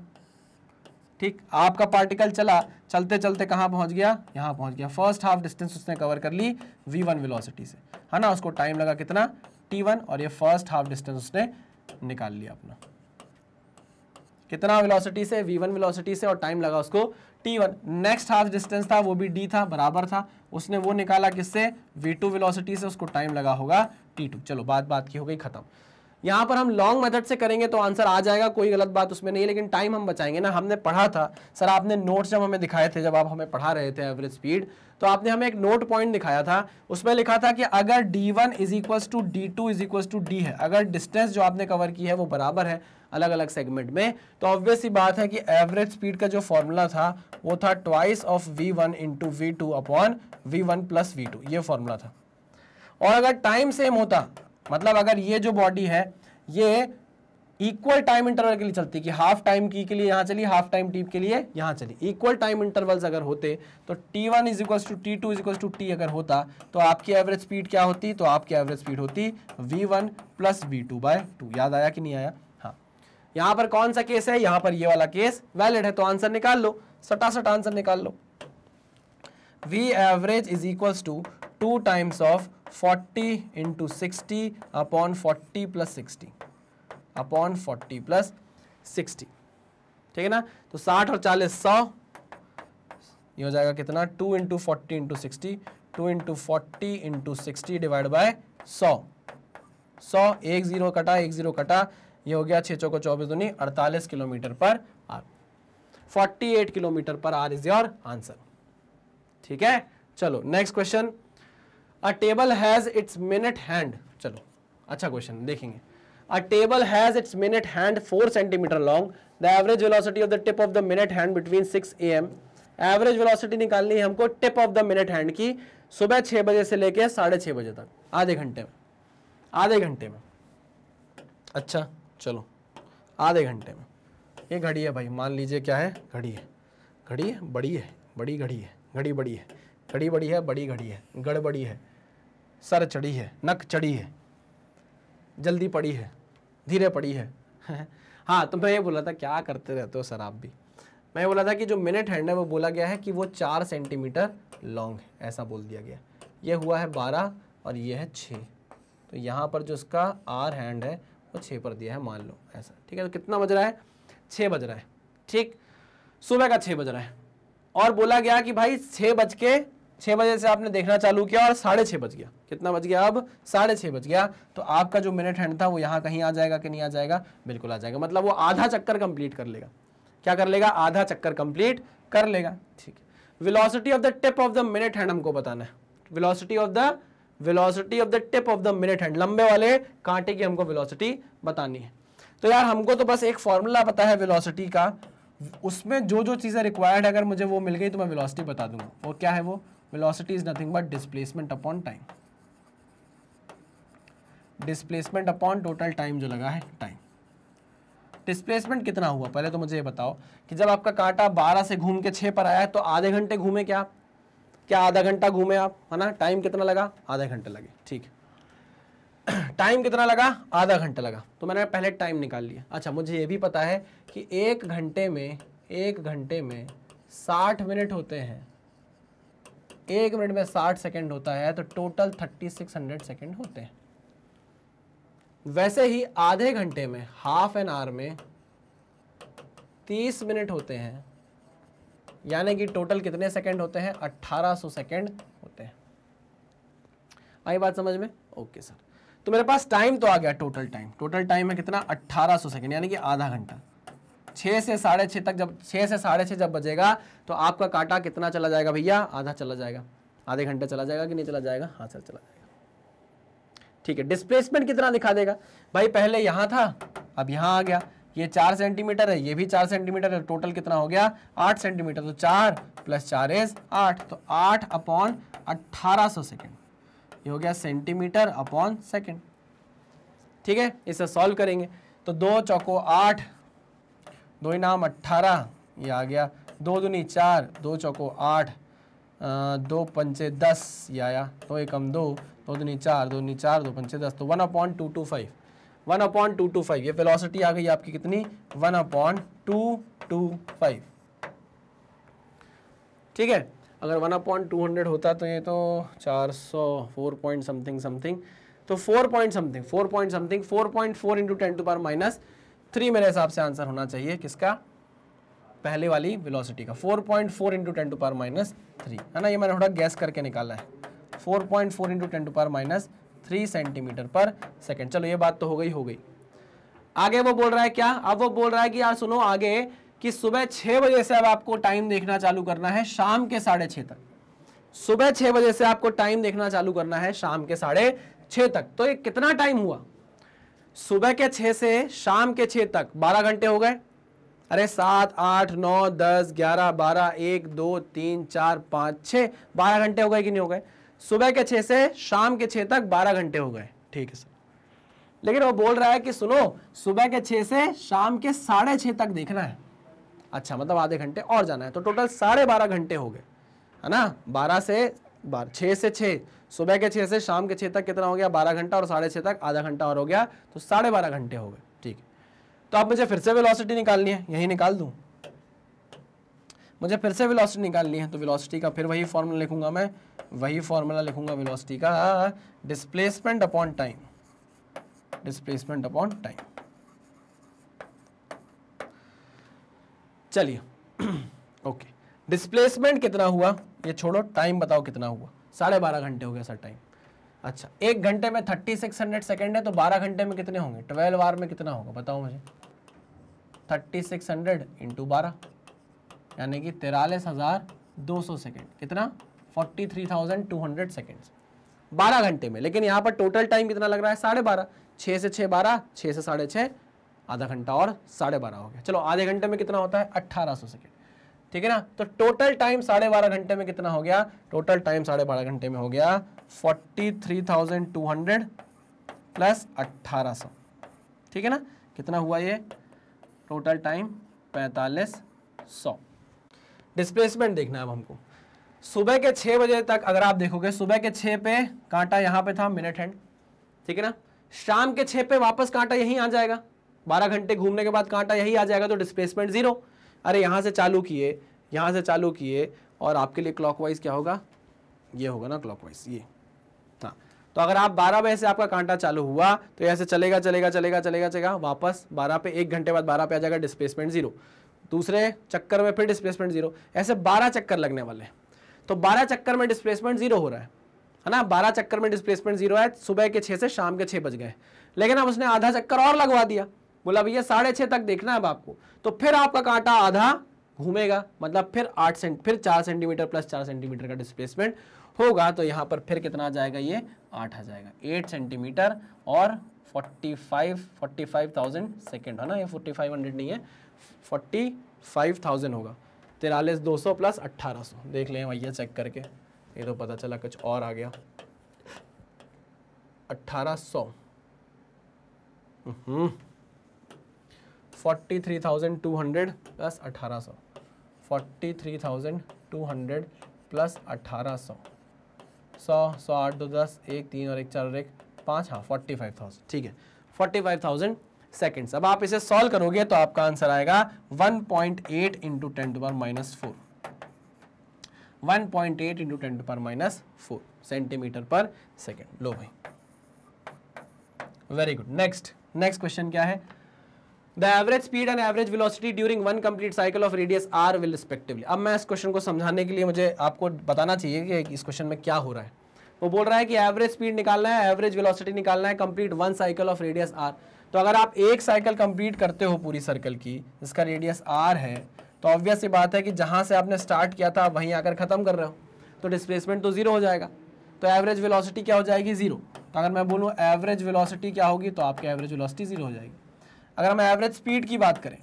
ठीक, आपका पार्टिकल चला, चलते चलते कहाँ पहुँच गया, यहाँ पहुँच गया। फर्स्ट हाफ डिस्टेंस उसने कवर कर ली वी वन वेलोसिटी से, है ना। उसको टाइम लगा कितना, टी वन, और ये फर्स्ट हाफ डिस्टेंस उसने निकाल लिया अपना, कितना वेलोसिटी से, वी वन वेलोसिटी से, और टाइम लगा उसको t one. Next half distance था वो भी डी था, बराबर था, उसने वो निकाला किससे, वी टू वेलोसिटी से, उसको टाइम लगा होगा टी टू। चलो बात बात की हो गई खत्म। यहाँ पर हम लॉन्ग मेथड से करेंगे तो आंसर आ जाएगा, कोई गलत बात उसमें नहीं है, लेकिन टाइम हम बचाएंगे ना। हमने पढ़ा था सर, आपने नोट्स जब हमें दिखाए थे, जब आप हमें पढ़ा रहे थे एवरेज स्पीड, तो आपने हमें एक नोट पॉइंट दिखाया था, उसमें लिखा था कि अगर d one is equals to D two is equals to d है, अगर डिस्टेंस जो आपने कवर की है वो बराबर है अलग अलग सेगमेंट में, तो ऑब्वियस ही बात है कि एवरेज स्पीड का जो फॉर्मूला था वो था twice of v one into v two upon we one plus we two, ये फॉर्मूला था। और अगर टाइम सेम होता, मतलब अगर ये जो बॉडी है ये इक्वल टाइम इंटरवल के लिए चलती, कि हाफ टाइम टी के लिए यहाँ चली, हाफ टाइम टी के लिए यहाँ चली, इक्वल टाइम इंटरवल्स अगर होते, तो t one is equals to t two is equals to t अगर होता, तो आपकी एवरेज स्पीड क्या होती, तो आपकी एवरेज स्पीड होती v one plus we two by two. याद आया कि नहीं आया? हाँ, यहाँ पर कौन सा केस है, यहाँ पर ये वाला केस वैलिड है, तो आंसर निकाल लो, सटासट आंसर निकाल लो। V average is equals to two times of forty into sixty upon forty plus sixty upon forty plus sixty, ठीक है ना। तो साठ और चालीस सौ, ये हो जाएगा कितना, two into forty into sixty, two into forty into sixty divide by सौ। सौ, एक जीरो कटा, एक जीरो कटा, ये हो गया छः चौको चौबीस दूनी अड़तालीस kilometre per hour, forty eight kilometre per hour is your answer. ठीक है, चलो next question, a table has its minute hand, चलो अच्छा क्वेश्चन देखेंगे। A table has its minute hand four centimetre long, the average velocity of the tip of the minute hand between six A M. Average velocity निकालनी है हमको tip of the minute hand की, सुबह छः बजे से लेकर साढ़े छः बजे तक, आधे घंटे में, आधे घंटे में। अच्छा चलो, आधे घंटे में, ये घड़ी है भाई, मान लीजिए क्या है, घड़ी है, घड़ी है, बड़ी है, बड़ी घड़ी है, घड़ी बड़ी है, घड़ी बड़ी है, बड़ी घड़ी है, गड़बड़ी है, सर चढ़ी है, नक चढ़ी है, जल्दी पड़ी है, धीरे पड़ी है। हाँ, तो मैं ये बोला था, क्या करते रहते हो सर आप भी, मैं बोला था कि जो मिनट हैंड है वो बोला गया है कि वो चार सेंटीमीटर लॉन्ग है, ऐसा बोल दिया गया। ये हुआ है बारह और ये है छः, तो यहाँ पर जो उसका आर हैंड है वो छः पर दिया है, मान लो ऐसा। ठीक है, तो कितना बज रहा है, छः बज रहा है। ठीक, सुबह का छः बज रहा है, और बोला गया कि भाई छः बज के छः बजे से आपने देखना चालू किया और साढ़े छः बज गया, कितना बज गया अब, साढ़े छः बज गया। तो आपका जो मिनट हैंड था वो यहाँ कहीं आ जाएगा कि नहीं आ जाएगा, बिल्कुल आ जाएगा, मतलब वो आधा चक्कर कंप्लीट कर लेगा। क्या कर लेगा, आधा चक्कर कंप्लीट कर लेगा। ठीक है, velocity of the tip of the minute hand हमको बताना है, velocity of the velocity of the tip of the minute hand, लंबे वाले कांटे की हमको वेलोसिटी बतानी है। तो यार हमको तो बस एक फॉर्मूला पता है वेलोसिटी का, उसमें जो जो चीज़ें रिक्वायर्ड है अगर मुझे वो मिल गई तो मैं वेलोसिटी बता दूंगा। और क्या है वो? Velocity is nothing but displacement upon time, displacement upon total time जो लगा है टाइम। डिस्प्लेसमेंट कितना हुआ पहले तो मुझे ये बताओ कि जब आपका कांटा बारह से घूम के छः पर आया है तो आधे घंटे घूमे क्या आप? क्या आधा घंटा घूमे आप, है ना? टाइम कितना लगा? आधा घंटे लगे, ठीक है। टाइम कितना लगा? आधा घंटा लगा, तो मैंने पहले टाइम निकाल लिया। अच्छा, मुझे ये भी पता है कि एक घंटे में एक घंटे में साठ मिनट होते हैं, एक मिनट में साठ सेकंड होता है, तो total thirty six hundred second होते हैं। वैसे ही आधे घंटे में, हाफ एन आवर में तीस मिनट होते हैं, यानी कि टोटल कितने सेकंड होते हैं? अठारह सौ सेकंड होते हैं। आई बात समझ में? ओके सर, तो मेरे पास टाइम तो आ गया टोटल टाइम। टोटल टाइम है कितना? अठारह सौ सेकंड, यानी कि आधा घंटा। छः से साढ़े छः तक जब छः से साढ़े छः जब बजेगा तो आपका कांटा कितना चला जाएगा भैया? आधा चला जाएगा। आधे घंटे चला जाएगा कि नहीं चला जाएगा? हाँ सर चला जाएगा, ठीक है। डिस्प्लेसमेंट कितना दिखा देगा भाई? पहले यहाँ था, अब यहाँ आ गया। ये चार सेंटीमीटर है, ये भी चार सेंटीमीटर है, टोटल कितना हो गया? आठ सेंटीमीटर। तो चार प्लस चार इज आठ, तो आठ अपॉन अट्ठारह सौ सेकेंड, ये हो गया सेंटीमीटर अपॉन सेकेंड, ठीक है। इसे सॉल्व करेंगे तो दो चौको आठ, दो नाम अट्ठारह, ये आ गया। दो दूनी चार, दो चौको आठ, दो पंचे दस, ये आया। दो एकम दो, दो दूनी चार, दो दूनी चार, दो पंचे दस, तो one upon two two five, one upon two two five. ये वेलोसिटी आ गई आपकी कितनी? One upon two two five, ठीक है। अगर वन अपॉन टू हंड्रेड होता तो ये तो चार सौ फोर पॉइंट समथिंग समथिंग, तो four point something four point something four point four into ten to power minus three मेरे हिसाब से आंसर होना चाहिए। किसका? पहले वाली वेलोसिटी का। Four point four into ten to power minus three, है ना? ये मैंने थोड़ा गैस करके निकाला है। Four point four into ten to power minus three centimetre per second. चलो ये बात तो हो गई हो गई आगे वो बोल रहा है क्या? अब वो बोल रहा है कि यार सुनो आगे कि सुबह छः बजे से अब आपको टाइम देखना चालू करना है शाम के साढ़े छः तक। सुबह छः बजे से आपको टाइम देखना चालू करना है शाम के साढ़े छः तक। तो ये कितना टाइम हुआ? सुबह के छः से शाम के छः तक बारह घंटे हो गए। अरे सात आठ नौ दस ग्यारह बारह एक दो तीन चार पाँच छः, बारह घंटे हो गए कि नहीं हो गए? सुबह के छः से शाम के छः तक बारह घंटे हो गए, ठीक है सर। लेकिन वो बोल रहा है कि सुनो सुबह के छः से शाम के साढ़े छः तक देखना है। अच्छा, मतलब आधे घंटे और जाना है, तो टोटल साढ़े बारह घंटे हो गए, है ना? बारह से बारह छः से छः, सुबह के छः से शाम के छः तक कितना हो गया? बारह घंटा, और साढ़े छः तक आधा घंटा और हो गया, तो साढ़े बारह घंटे हो गए, ठीक है। तो अब मुझे फिर से वेलोसिटी निकालनी है, यही निकाल दूँ। मुझे फिर से वेलोसिटी निकालनी है, तो वेलोसिटी का फिर वही फॉर्मूला लिखूंगा मैं, वही फॉर्मूला लिखूंगा वेलोसिटी का, displacement upon time, displacement upon time. चलिए ओके, डिस्प्लेसमेंट कितना हुआ ये छोड़ो, टाइम बताओ कितना हुआ? साढ़े बारह घंटे हो गया सर टाइम। अच्छा, एक घंटे में थर्टी सिक्स हंड्रेड सेकेंड है, तो बारह घंटे में कितने होंगे? ट्वेल्व आवर में कितना होगा बताओ मुझे? थर्टी सिक्स हंड्रेड इंटू बारह, यानी कि तिरालीस हज़ार दो सौ सेकेंड। कितना? Forty three thousand two hundred seconds बारह घंटे में। लेकिन यहाँ पर टोटल टाइम कितना लग रहा है? साढ़े बारह। छः से छः बारह, छः से साढ़े छः आधा घंटा और साढ़े बारह हो गया। चलो आधे घंटे में कितना होता है? अट्ठारह सौ सेकेंड, ठीक है ना? तो टोटल टाइम साढ़े बारह घंटे में कितना हो गया? टोटल टाइम साढ़े बारह घंटे में हो गया forty three thousand two hundred plus अट्ठारह सौ, ठीक है ना? कितना हुआ ये? टोटल टाइम पैंतालीस सौ। डिस्प्लेसमेंट देखना है अब हमको। सुबह के छः बजे तक अगर आप देखोगे, सुबह के छः पे कांटा यहाँ पे था, मिनट हैंड, ठीक है ना? शाम के छः पे वापस कांटा यहीं आ जाएगा, बारह घंटे घूमने के बाद कांटा यहीं आ जाएगा, तो डिस्प्लेसमेंट ज़ीरो। अरे यहाँ से चालू किए, यहाँ से चालू किए, और आपके लिए क्लॉकवाइज क्या होगा? ये होगा ना क्लॉकवाइज, ये, हाँ। तो अगर आप बारह बजे से आपका कांटा चालू हुआ तो यहाँ से चलेगा चलेगा चलेगा चलेगा चलेगा वापस बारह पे, एक घंटे बाद बारह पे आ जाएगा, डिस्प्लेसमेंट जीरो। दूसरे चक्कर में फिर डिस्प्लेसमेंट जीरो, ऐसे बारह चक्कर लगने वाले हैं। तो बारह चक्कर में डिस्प्लेसमेंट जीरो हो रहा है, है ना? बारह चक्कर में डिस्प्लेसमेंट जीरो है। सुबह के छः से शाम के छः बज गए, लेकिन अब उसने आधा चक्कर और लगवा दिया, बोला भैया साढ़े छः तक देखना है अब आपको। तो फिर आपका कांटा आधा घूमेगा, मतलब फिर आठ सेंट फिर चार सेंटीमीटर प्लस चार सेंटीमीटर का डिस्प्लेसमेंट होगा। तो यहाँ पर फिर कितना आ जाएगा? ये आठ आ जाएगा, एट सेंटीमीटर और forty five forty five thousand second, है ना? ये फोर्टी फाइव हंड्रेड नहीं है, फोर्टी फाइव थाउजेंड होगा, तिरालीस दो सौ प्लस अट्ठारह सौ। देख लें भैया चेक करके, ये तो पता चला कुछ और आ गया, अट्ठारह सौ forty three thousand two hundred plus अट्ठारह सौ, forty three thousand two hundred plus अट्ठारह सौ, सौ सौ आठ दो दस, एक तीन और एक चार और एक पाँच, हाँ फोर्टी फाइव थाउजेंड, ठीक है फोर्टी फाइव थाउजेंड सेकेंड्स। अब आप इसे सॉल्व करोगे तो आपका आंसर आएगा one point eight into ten to power minus four, one point eight into ten to power minus four centimetre per second. लो भाई, very good. Next next question क्या है? The average speed and average velocity during one complete cycle of radius R will respectively. अब मैं इस question को समझाने के लिए मुझे आपको बताना चाहिए कि इस क्वेश्चन में क्या हो रहा है। वो बोल रहा है कि एवरेज स्पीड निकालना है, एवरेज वेलोसिटी निकालना है, complete one cycle of radius R. तो अगर आप एक साइकिल कंप्लीट करते हो पूरी सर्कल की, जिसका रेडियस आर है, तो ऑब्वियस ये बात है कि जहाँ से आपने स्टार्ट किया था आप वहीं आकर ख़त्म कर रहे हो, तो डिस्प्लेसमेंट तो जीरो हो जाएगा, तो एवरेज वेलोसिटी क्या हो जाएगी? जीरो। तो अगर मैं बोलूँ एवरेज वेलोसिटी क्या होगी, तो आपकी एवरेज वेलोसिटी जीरो हो जाएगी। अगर हम एवरेज स्पीड की बात करें,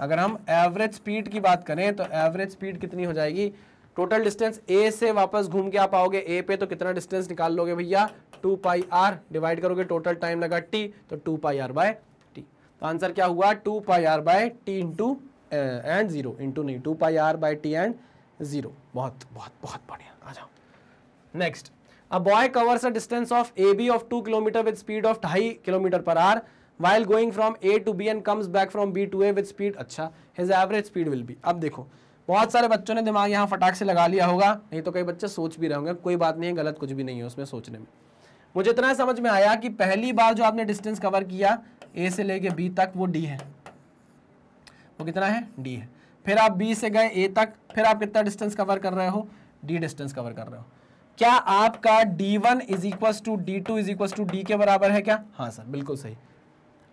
अगर हम एवरेज स्पीड की बात करें तो एवरेज स्पीड कितनी हो जाएगी? टोटल डिस्टेंस ए से वापस घूम के आप आओगे ए पे, तो कितना डिस्टेंस निकाल लोगे भैया? Two pi R. डिवाइड करोगे, टोटल टाइम लगा टी, तो two pi R by T. तो आंसर क्या हुआ? Two pi R by T into and zero, into नहीं, two pi R by T and zero. बहुत बहुत बहुत बढ़िया, आ जाओ। Next, A boy covers a distance of A B of two kilometer with speed of ढाई kilometer per hour while going from A to B and comes back from B to A with speed अच्छा his average speed will be। अब देखो, बहुत सारे बच्चों ने दिमाग यहाँ फटाक से लगा लिया होगा, नहीं तो कई बच्चे सोच भी रहे होंगे, कोई बात नहीं है, गलत कुछ भी नहीं है उसमें सोचने में। मुझे इतना समझ में आया कि पहली बार जो आपने डिस्टेंस कवर किया A से लेके B तक, वो D है, वो कितना है? D है। फिर आप B से गए A तक, फिर आप कितना डिस्टेंस कवर कर रहे हो? D डिस्टेंस कवर कर रहे हो। क्या आपका D one is equal to D two is equal to D के बराबर है क्या? हाँ सर, बिल्कुल सही।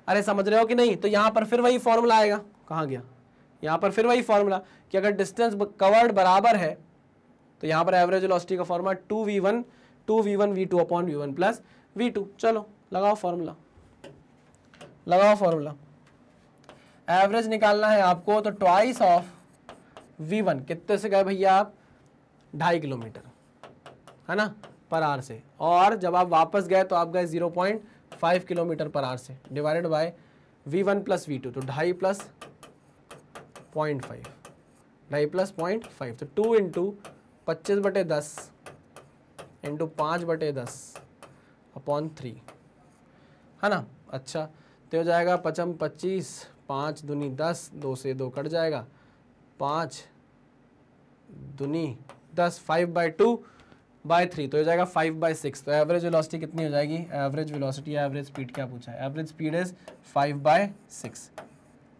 अरे समझ रहे हो कि नहीं? तो यहाँ पर फिर वही फॉर्मूला आएगा, कहाँ गया? यहाँ पर फिर वही फॉर्मूला कि अगर डिस्टेंस कवर्ड बराबर है तो यहाँ पर एवरेज वेलोसिटी का formula two V one two V one V two upon we one plus we two. चलो लगाओ फॉर्मूला, लगाओ फॉर्मूला। एवरेज निकालना है आपको, तो ट्वाइस ऑफ वी वन, कितने से गए भैया आप? ढाई किलोमीटर है ना पर आर से, और जब आप वापस गए तो आप गए zero point five kilometre per hour से, divided by V one plus we two, तो ढाई प्लस पॉइंट फाइव, ढाई प्लस पॉइंट फाइव, तो टू इंटू पच्चीस बटे दस इंटू पाँच बटे दस अपॉन थ्री, है ना। अच्छा तो हो जाएगा पचम पच्चीस, पाँच दूनी दस, दो से दो कट जाएगा, पाँच दूनी दस, five by two by three, तो हो जाएगा फाइव बाई सिक्स। तो एवरेज वेलोसिटी कितनी हो जाएगी? एवरेज वेलोसिटी या एवरेज स्पीड क्या पूछा है? Average speed is five by six,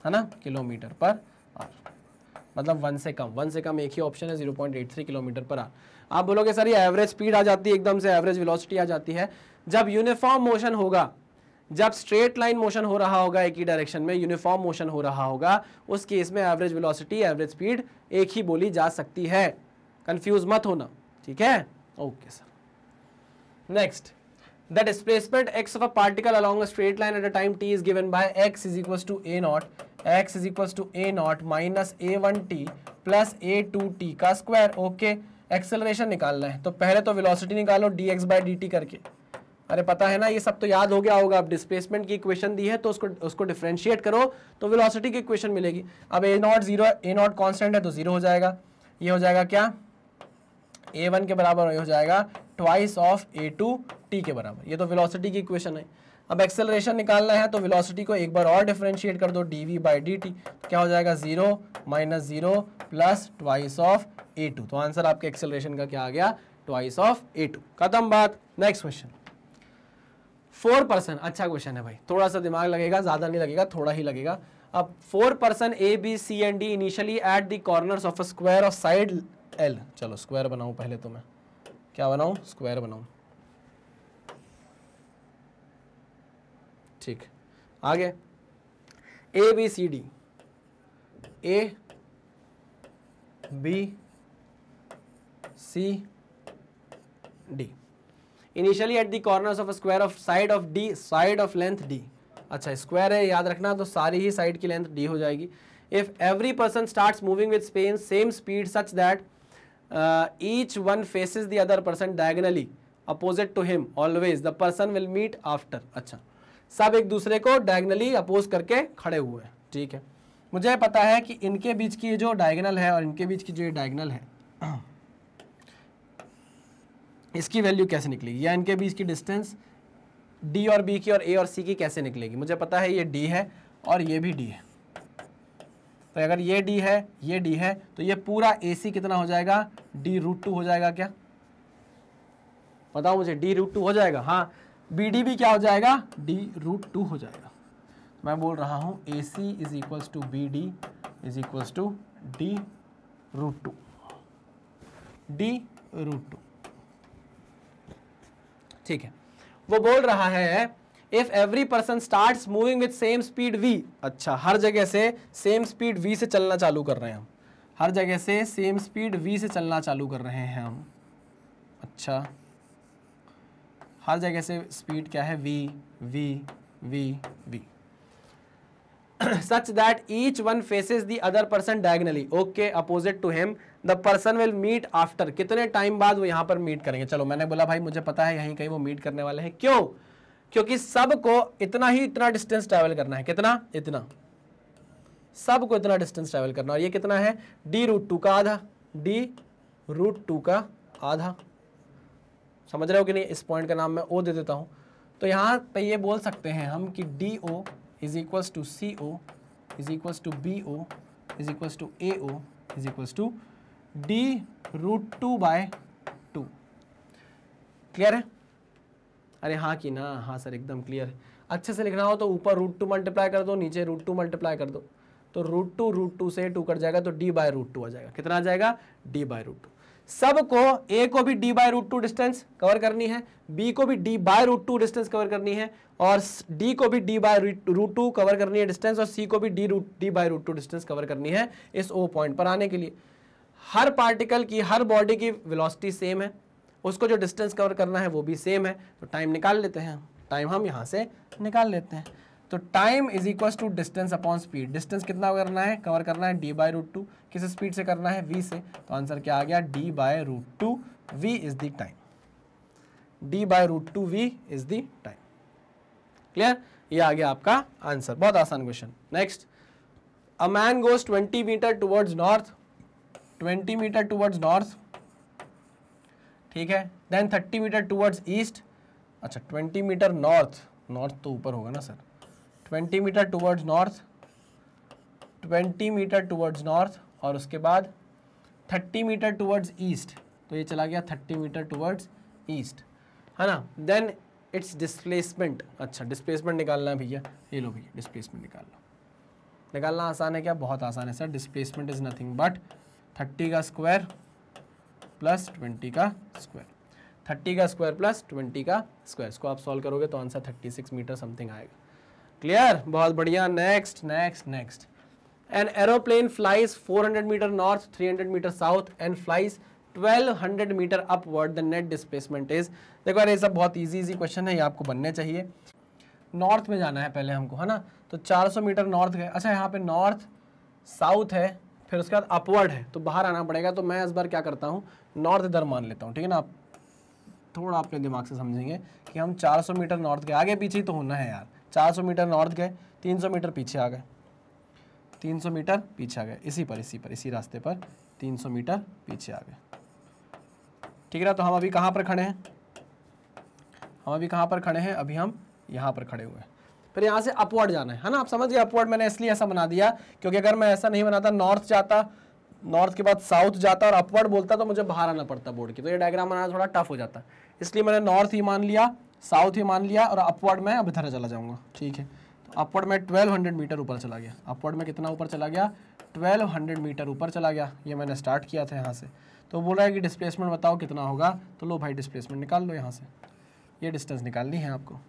है ना, किलोमीटर पर आर, मतलब वन से कम, वन से कम एक ही ऑप्शन है, zero point eight three kilometre per hour. आप बोलोगे सर ये एवरेज स्पीड आ जाती है एकदम से, एवरेज वेलोसिटी आ जाती है जब यूनिफॉर्म मोशन होगा, जब स्ट्रेट लाइन मोशन हो रहा होगा, एक ही डायरेक्शन में यूनिफॉर्म मोशन हो रहा होगा, उस केस में एवरेज वेलोसिटी एवरेज स्पीड एक ही बोली जा सकती है, कन्फ्यूज मत होना, ठीक है? Okay sir. Next, the displacement X of a particle along a straight line at a time T is given by X is equal to A naught, X is equal to A naught minus A one T plus A two T का square. Okay, acceleration निकालना है, तो पहले तो velocity निकालो D x by D T करके। अरे पता है ना, ये सब तो याद हो गया होगा। अब डिस्प्लेसमेंट की इक्वेशन दी है तो उसको उसको डिफ्रेंशिएट करो तो वेलोसिटी की इक्वेशन मिलेगी। अब A naught zero, A naught constant है तो जीरो हो जाएगा। ये हो जाएगा क्या? ए वन के बराबर हो जाएगा twice of A two T के बराबर। ये तो वेलोसिटी की इक्वेशन है। अब एक्सेलरेशन निकालना है तो वेलोसिटी को एक बार और डिफरेंशिएट कर दो, D V by D T. क्या हो जाएगा? Zero minus zero plus twice of A two. तो आंसर आपके एक्सेलरेशन का क्या आ गया? Twice of A two. खत्म बात। Next question, four person. अच्छा क्वेश्चन है भाई, थोड़ा सा दिमाग लगेगा, ज़्यादा नहीं लगेगा, थोड़ा ही लगेगा। अब four person A B C and D initially at the corners of a square of side L. चलो स्क्वायर बनाऊं पहले, तो मैं क्या बनाऊं? स्क्वायर बनाऊं। ठीक, आगे A B C D, A B C D initially at the corners of a square of side of D, side of length D. अच्छा स्क्वायर है याद रखना, तो सारी ही साइड की लेंथ डी हो जाएगी। If every person starts moving with स्पेन same speed such that each one faces the other person diagonally opposite to him always the person will meet after. अच्छा सब एक दूसरे को डायगनली अपोज करके खड़े हुए हैं, ठीक है। मुझे पता है कि इनके बीच की जो डायगनल है और इनके बीच की जो डायगनल है इसकी वैल्यू कैसे निकलेगी, या इनके बीच की डिस्टेंस डी और बी की और ए और सी की कैसे निकलेगी। मुझे पता है ये डी है और ये भी डी है, तो अगर ये डी है ये डी है तो ये पूरा ए सी कितना हो जाएगा, डी रूट टू हो जाएगा। क्या बताओ मुझे, डी रूट टू हो जाएगा। हाँ बी डी भी क्या हो जाएगा, डी रूट टू हो जाएगा। मैं बोल रहा हूँ A C is equals to B D is equals to D root two, D root two, ठीक है। वो बोल रहा है if every person starts moving with same speed v। अच्छा हर जगह से सेम स्पीड v से चलना चालू कर रहे हैं हम, हर जगह से सेम स्पीड v से चलना चालू कर रहे हैं हम। अच्छा हर जगह से स्पीड क्या है, v v v v such that each one faces the other person diagonally okay opposite to him the person will meet after. कितने टाइम बाद वो यहाँ पर मीट करेंगे। चलो मैंने बोला भाई मुझे पता है यहीं कहीं वो मीट करने वाले हैं, क्यों, क्योंकि सबको इतना ही इतना डिस्टेंस ट्रैवल करना है, कितना इतना, सबको इतना डिस्टेंस ट्रैवल करना है। और ये कितना है, डी रूट टू का आधा, डी रूट टू का आधा, समझ रहे हो कि नहीं। इस पॉइंट का नाम मैं ओ दे देता हूँ, तो यहाँ पर ये बोल सकते हैं हम कि D O is equals to C O is equals to B O is equals to A O is equals to D root two by two. Clear है? अरे हाँ कि ना, हाँ सर एकदम क्लियर है। अच्छे से लिखना हो तो ऊपर रूट टू मल्टीप्लाई कर दो, नीचे रूट टू मल्टीप्लाई कर दो, तो रूट टू रूट टू से टू कट जाएगा तो D by रूट टू आ जाएगा। कितना आ जाएगा, D by रूट टू। सबको A को भी D by root two distance cover करनी है, B को भी D by root two distance cover करनी है, और D को भी D by root two cover करनी है डिस्टेंस, और C को भी D root D by root two distance cover करनी है इस O पॉइंट पर आने के लिए। हर पार्टिकल की हर बॉडी की वेलोसिटी सेम है, उसको जो डिस्टेंस कवर करना है वो भी सेम है, तो टाइम निकाल लेते हैं। टाइम हम यहाँ से निकाल लेते हैं, तो time is equals to distance upon speed. Distance कितना करना है, कवर करना है, डी बाय रूट टू। किस स्पीड से करना है, वी से, तो आंसर क्या आ गया, D by root two V is the time, D by root two V is the time. Clear, ये आ गया आपका आंसर, बहुत आसान question. Next, a man goes twenty metre towards north, twenty metre towards north, ठीक है, then thirty metre towards east. अच्छा twenty metre north, north तो ऊपर होगा ना sir, twenty metre towards north, twenty metre towards north, और उसके बाद थर्टी मीटर टुवर्ड्स ईस्ट, तो ये चला गया थर्टी मीटर टुवर्ड्स ईस्ट, है ना। देन इट्स डिस्प्लेसमेंट, अच्छा डिस्प्लेसमेंट निकालना है भैया, ये लो भैया डिस्प्लेसमेंट निकाल लो। निकालना आसान है क्या, बहुत आसान है sir. Displacement is nothing but thirty का स्क्वायर प्लस ट्वेंटी का स्क्वायर, थर्टी का स्क्वायर प्लस ट्वेंटी का स्क्वायर, इसको आप सॉल्व करोगे तो answer thirty six metre something आएगा। क्लियर, बहुत बढ़िया। Next next next, an aeroplane flies four hundred metre north, three hundred metre south and flies twelve hundred metre upward, the net displacement is. देखो अरे ये सब बहुत इजी इजी क्वेश्चन है, ये आपको बनने चाहिए। नॉर्थ में जाना है पहले हमको, है ना, तो चार सौ मीटर नॉर्थ गए। अच्छा यहाँ पे नॉर्थ साउथ है, फिर उसके बाद अपवर्ड है, तो बाहर आना पड़ेगा। तो मैं इस बार क्या करता हूँ, नॉर्थ इधर मान लेता हूँ, ठीक है ना। आप थोड़ा अपने दिमाग से समझेंगे कि हम चार सौ मीटर नॉर्थ गए, आगे पीछे तो होना है यार। चार सौ मीटर नॉर्थ गए, तीन सौ मीटर पीछे आ गए, तीन सौ मीटर पीछे आ गए, इसी पर इसी पर इसी रास्ते पर तीन सौ मीटर पीछे आ गए, ठीक है ना। तो हम अभी कहाँ पर खड़े हैं, हम अभी कहाँ पर खड़े हैं, अभी हम यहाँ पर खड़े हुए हैं। फिर यहाँ से अपवर्ड जाना है, है ना, आप समझ गए। अपवर्ड मैंने इसलिए ऐसा बना दिया क्योंकि अगर मैं ऐसा नहीं बनाता, नॉर्थ जाता, नॉर्थ के बाद साउथ जाता और अपवर्ड बोलता, तो मुझे बाहर आना पड़ता बोर्ड की, तो ये डायग्राम बनाना थोड़ा टफ हो जाता, इसलिए मैंने नॉर्थ ही मान लिया, साउथ ही मान लिया, और अपवर्ड में अब इधर चला जाऊंगा, ठीक है। तो अपवर्ड में ट्वेल्व हंड्रेड मीटर ऊपर चला गया, अपवर्ड में कितना ऊपर चला गया, ट्वेल्व हंड्रेड मीटर ऊपर चला गया। ये मैंने स्टार्ट किया था यहाँ से, तो बोला है कि डिस्प्लेसमेंट बताओ कितना होगा, तो लो भाई डिस्प्लेसमेंट निकाल लो यहाँ से। ये डिस्टेंस निकालनी है आपको,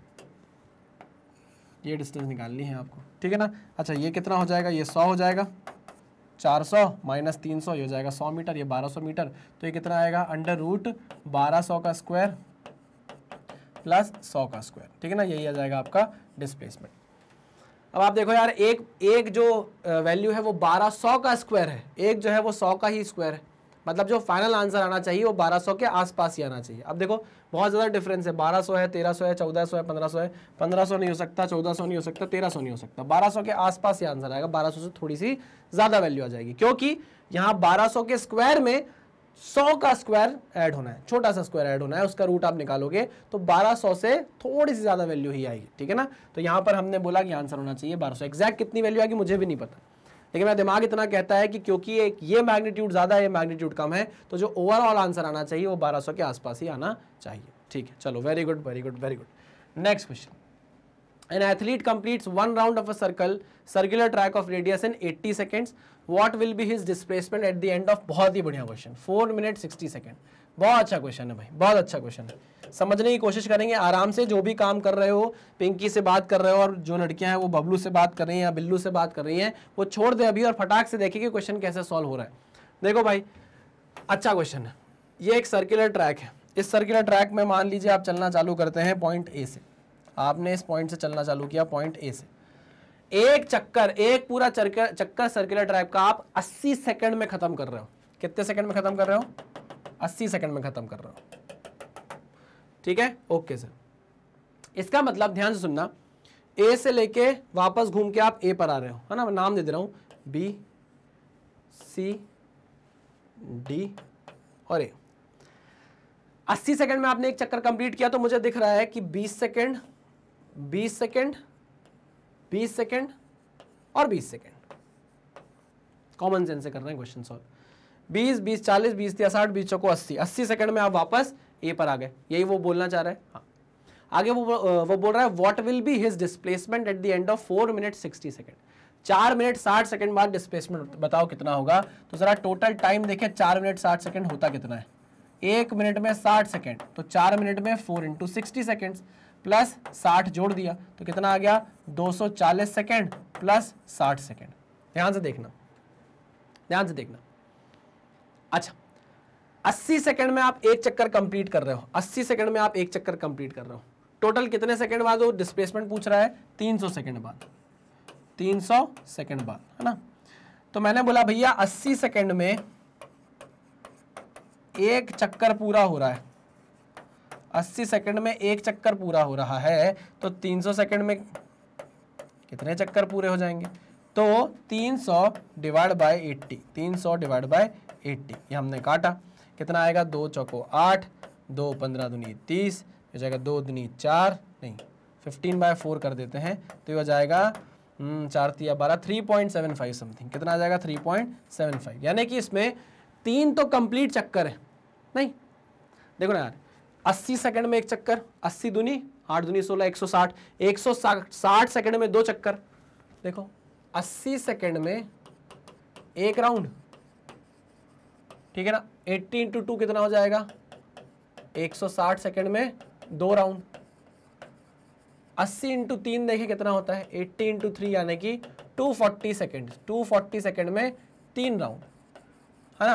ये डिस्टेंस निकालनी है आपको, ठीक है ना। अच्छा ये कितना हो जाएगा, ये सौ हो जाएगा, चार सौ माइनस तीन सौ हो जाएगा सौ मीटर, ये बारह सौ मीटर, तो ये कितना आएगा, अंडर रूट बारह सौ का स्क्वायर प्लस सौ का स्क्वायर, ठीक है ना, यही आ जाएगा आपका डिस्प्लेसमेंट। अब आप देखो यार एक एक जो वैल्यू है वो बारह सौ का स्क्वायर है, एक जो है वो सौ का ही स्क्वायर है, मतलब जो फाइनल आंसर आना चाहिए वो बारह सौ के आसपास ही आना चाहिए। अब देखो बहुत ज़्यादा डिफरेंस है, बारह सौ है, तेरह सौ है, चौदह सौ है, पंद्रह सौ है, पंद्रह सौ नहीं हो सकता, चौदह सौ नहीं हो सकता, तेरह सौ नहीं हो सकता, बारह सौ के आसपास ही आंसर आएगा, बारह सौ से थोड़ी सी ज़्यादा वैल्यू आ जाएगी, क्योंकि यहाँ बारह सौ के स्क्वायर में सौ का स्क्वायर ऐड होना है, छोटा सा स्क्वायर ऐड होना है, उसका रूट आप निकालोगे तो बारह सौ से थोड़ी सी ज़्यादा वैल्यू ही आएगी, ठीक है ना। तो यहाँ पर हमने बोला कि आंसर होना चाहिए बारह सौ, एग्जैक्ट कितनी वैल्यू आएगी मुझे भी नहीं पता, लेकिन मेरा दिमाग इतना कहता है कि क्योंकि एक ये मैग्नीट्यूड ज़्यादा है, ये मैग्नीट्यूड कम है, तो जो ओवरऑल आंसर आना चाहिए वो बारह सौ के आसपास ही आना चाहिए, ठीक है। चलो very good very good very good. Next question, an athlete completes one round of a circle circular track of radius in eighty seconds, What will be his displacement at the end of? बहुत ही बढ़िया question, four minute sixty second, बहुत अच्छा question है भाई, बहुत अच्छा question है, समझने की कोशिश करेंगे आराम से। जो भी काम कर रहे हो, पिंकी से बात कर रहे हो, और जो लड़कियां हैं वो बबलू से बात कर रही हैं या बिल्लू से बात कर रही हैं, वो छोड़ दे अभी और फटाक से देखें कि क्वेश्चन कैसे सॉल्व हो रहा है। देखो भाई अच्छा क्वेश्चन है, ये एक सर्कुलर ट्रैक है, इस सर्कुलर ट्रैक में मान लीजिए आप चलना चालू करते हैं पॉइंट ए से, आपने इस पॉइंट से चलना चालू किया पॉइंट ए से, एक चक्कर एक पूरा चक्कर चक्कर सर्कुलर ट्रैक का आप अस्सी सेकंड में खत्म कर रहे हो, कितने सेकंड में खत्म कर रहे हो, अस्सी सेकंड में खत्म कर रहे हो, ठीक है ओके सर। इसका मतलब ध्यान से सुनना, ए से लेके वापस घूम के आप ए पर आ रहे हो, है ना, मैं नाम दे दे रहा हूं बी सी डी और ए, अस्सी सेकंड में आपने एक चक्कर कंप्लीट किया, तो मुझे दिख रहा है कि बीस सेकेंड बीस सेकेंड बीस सेकेंड और बीस सेकेंड, कॉमन सेंस से कर रहे हैं क्वेश्चन सॉल्व, बीस बीस चालीस बीस साठ बीस चौको अस्सी, अस्सी सेकेंड में आप वापस ए पर आ गए, यही वो बोलना चाह रहा है। हाँ आगे वो वो बोल रहा है what will be his displacement at the end of four minute sixty second, चार मिनट साठ सेकेंड बाद डिस्प्लेसमेंट बताओ कितना होगा, तो जरा टोटल टाइम देखें, चार मिनट साठ सेकेंड होता कितना है, एक मिनट में साठ सेकेंड, तो चार मिनट में four into sixty seconds plus साठ जोड़ दिया तो कितना आ गया दो सौ चालीस सेकेंड प्लस साठ सेकेंड। ध्यान से देखना ध्यान से देखना अच्छा, अस्सी सेकेंड में आप एक चक्कर कंप्लीट कर रहे हो, अस्सी सेकेंड में आप एक चक्कर कंप्लीट कर रहे हो, टोटल कितने सेकेंड बाद वो डिस्प्लेसमेंट पूछ रहा है, तीन सौ सेकेंड बाद, तीन सौ सेकेंड बाद, है ना। तो मैंने बोला भैया अस्सी सेकेंड में एक चक्कर पूरा हो रहा है, अस्सी सेकंड में एक चक्कर पूरा हो रहा है, तो तीन सौ सेकंड में कितने चक्कर पूरे हो जाएंगे, तो तीन सौ डिवाइड बाय एट्टी, तीन सौ डिवाइड बाय एट्टी, ये हमने काटा, कितना आएगा दो चौको आठ, दो पंद्रह दुनी तीस, ये जाएगा दो दुनी चार, नहीं फिफ्टीन बाय फोर कर देते हैं तो ये जाएगा चार तिया बारह, three point seven five something, कितना आ जाएगा थ्री पॉइंट सेवन फाइव, यानी कि इसमें तीन तो कंप्लीट चक्कर है। नहीं देखो ना यार, अस्सी सेकंड में एक चक्कर, अस्सी दूनी आठ दूनी सोलह, एक सौ साठ, एक सौ साठ सेकंड में दो चक्कर, देखो अस्सी सेकंड में एक राउंड, ठीक है ना, अस्सी इंटू टू कितना हो जाएगा, एक सौ साठ सेकंड में दो राउंड, अस्सी इंटू तीन देखिए कितना होता है, अस्सी इंटू थ्री यानी कि दो सौ चालीस सेकंड, दो सौ चालीस सेकंड में तीन राउंड, है ना।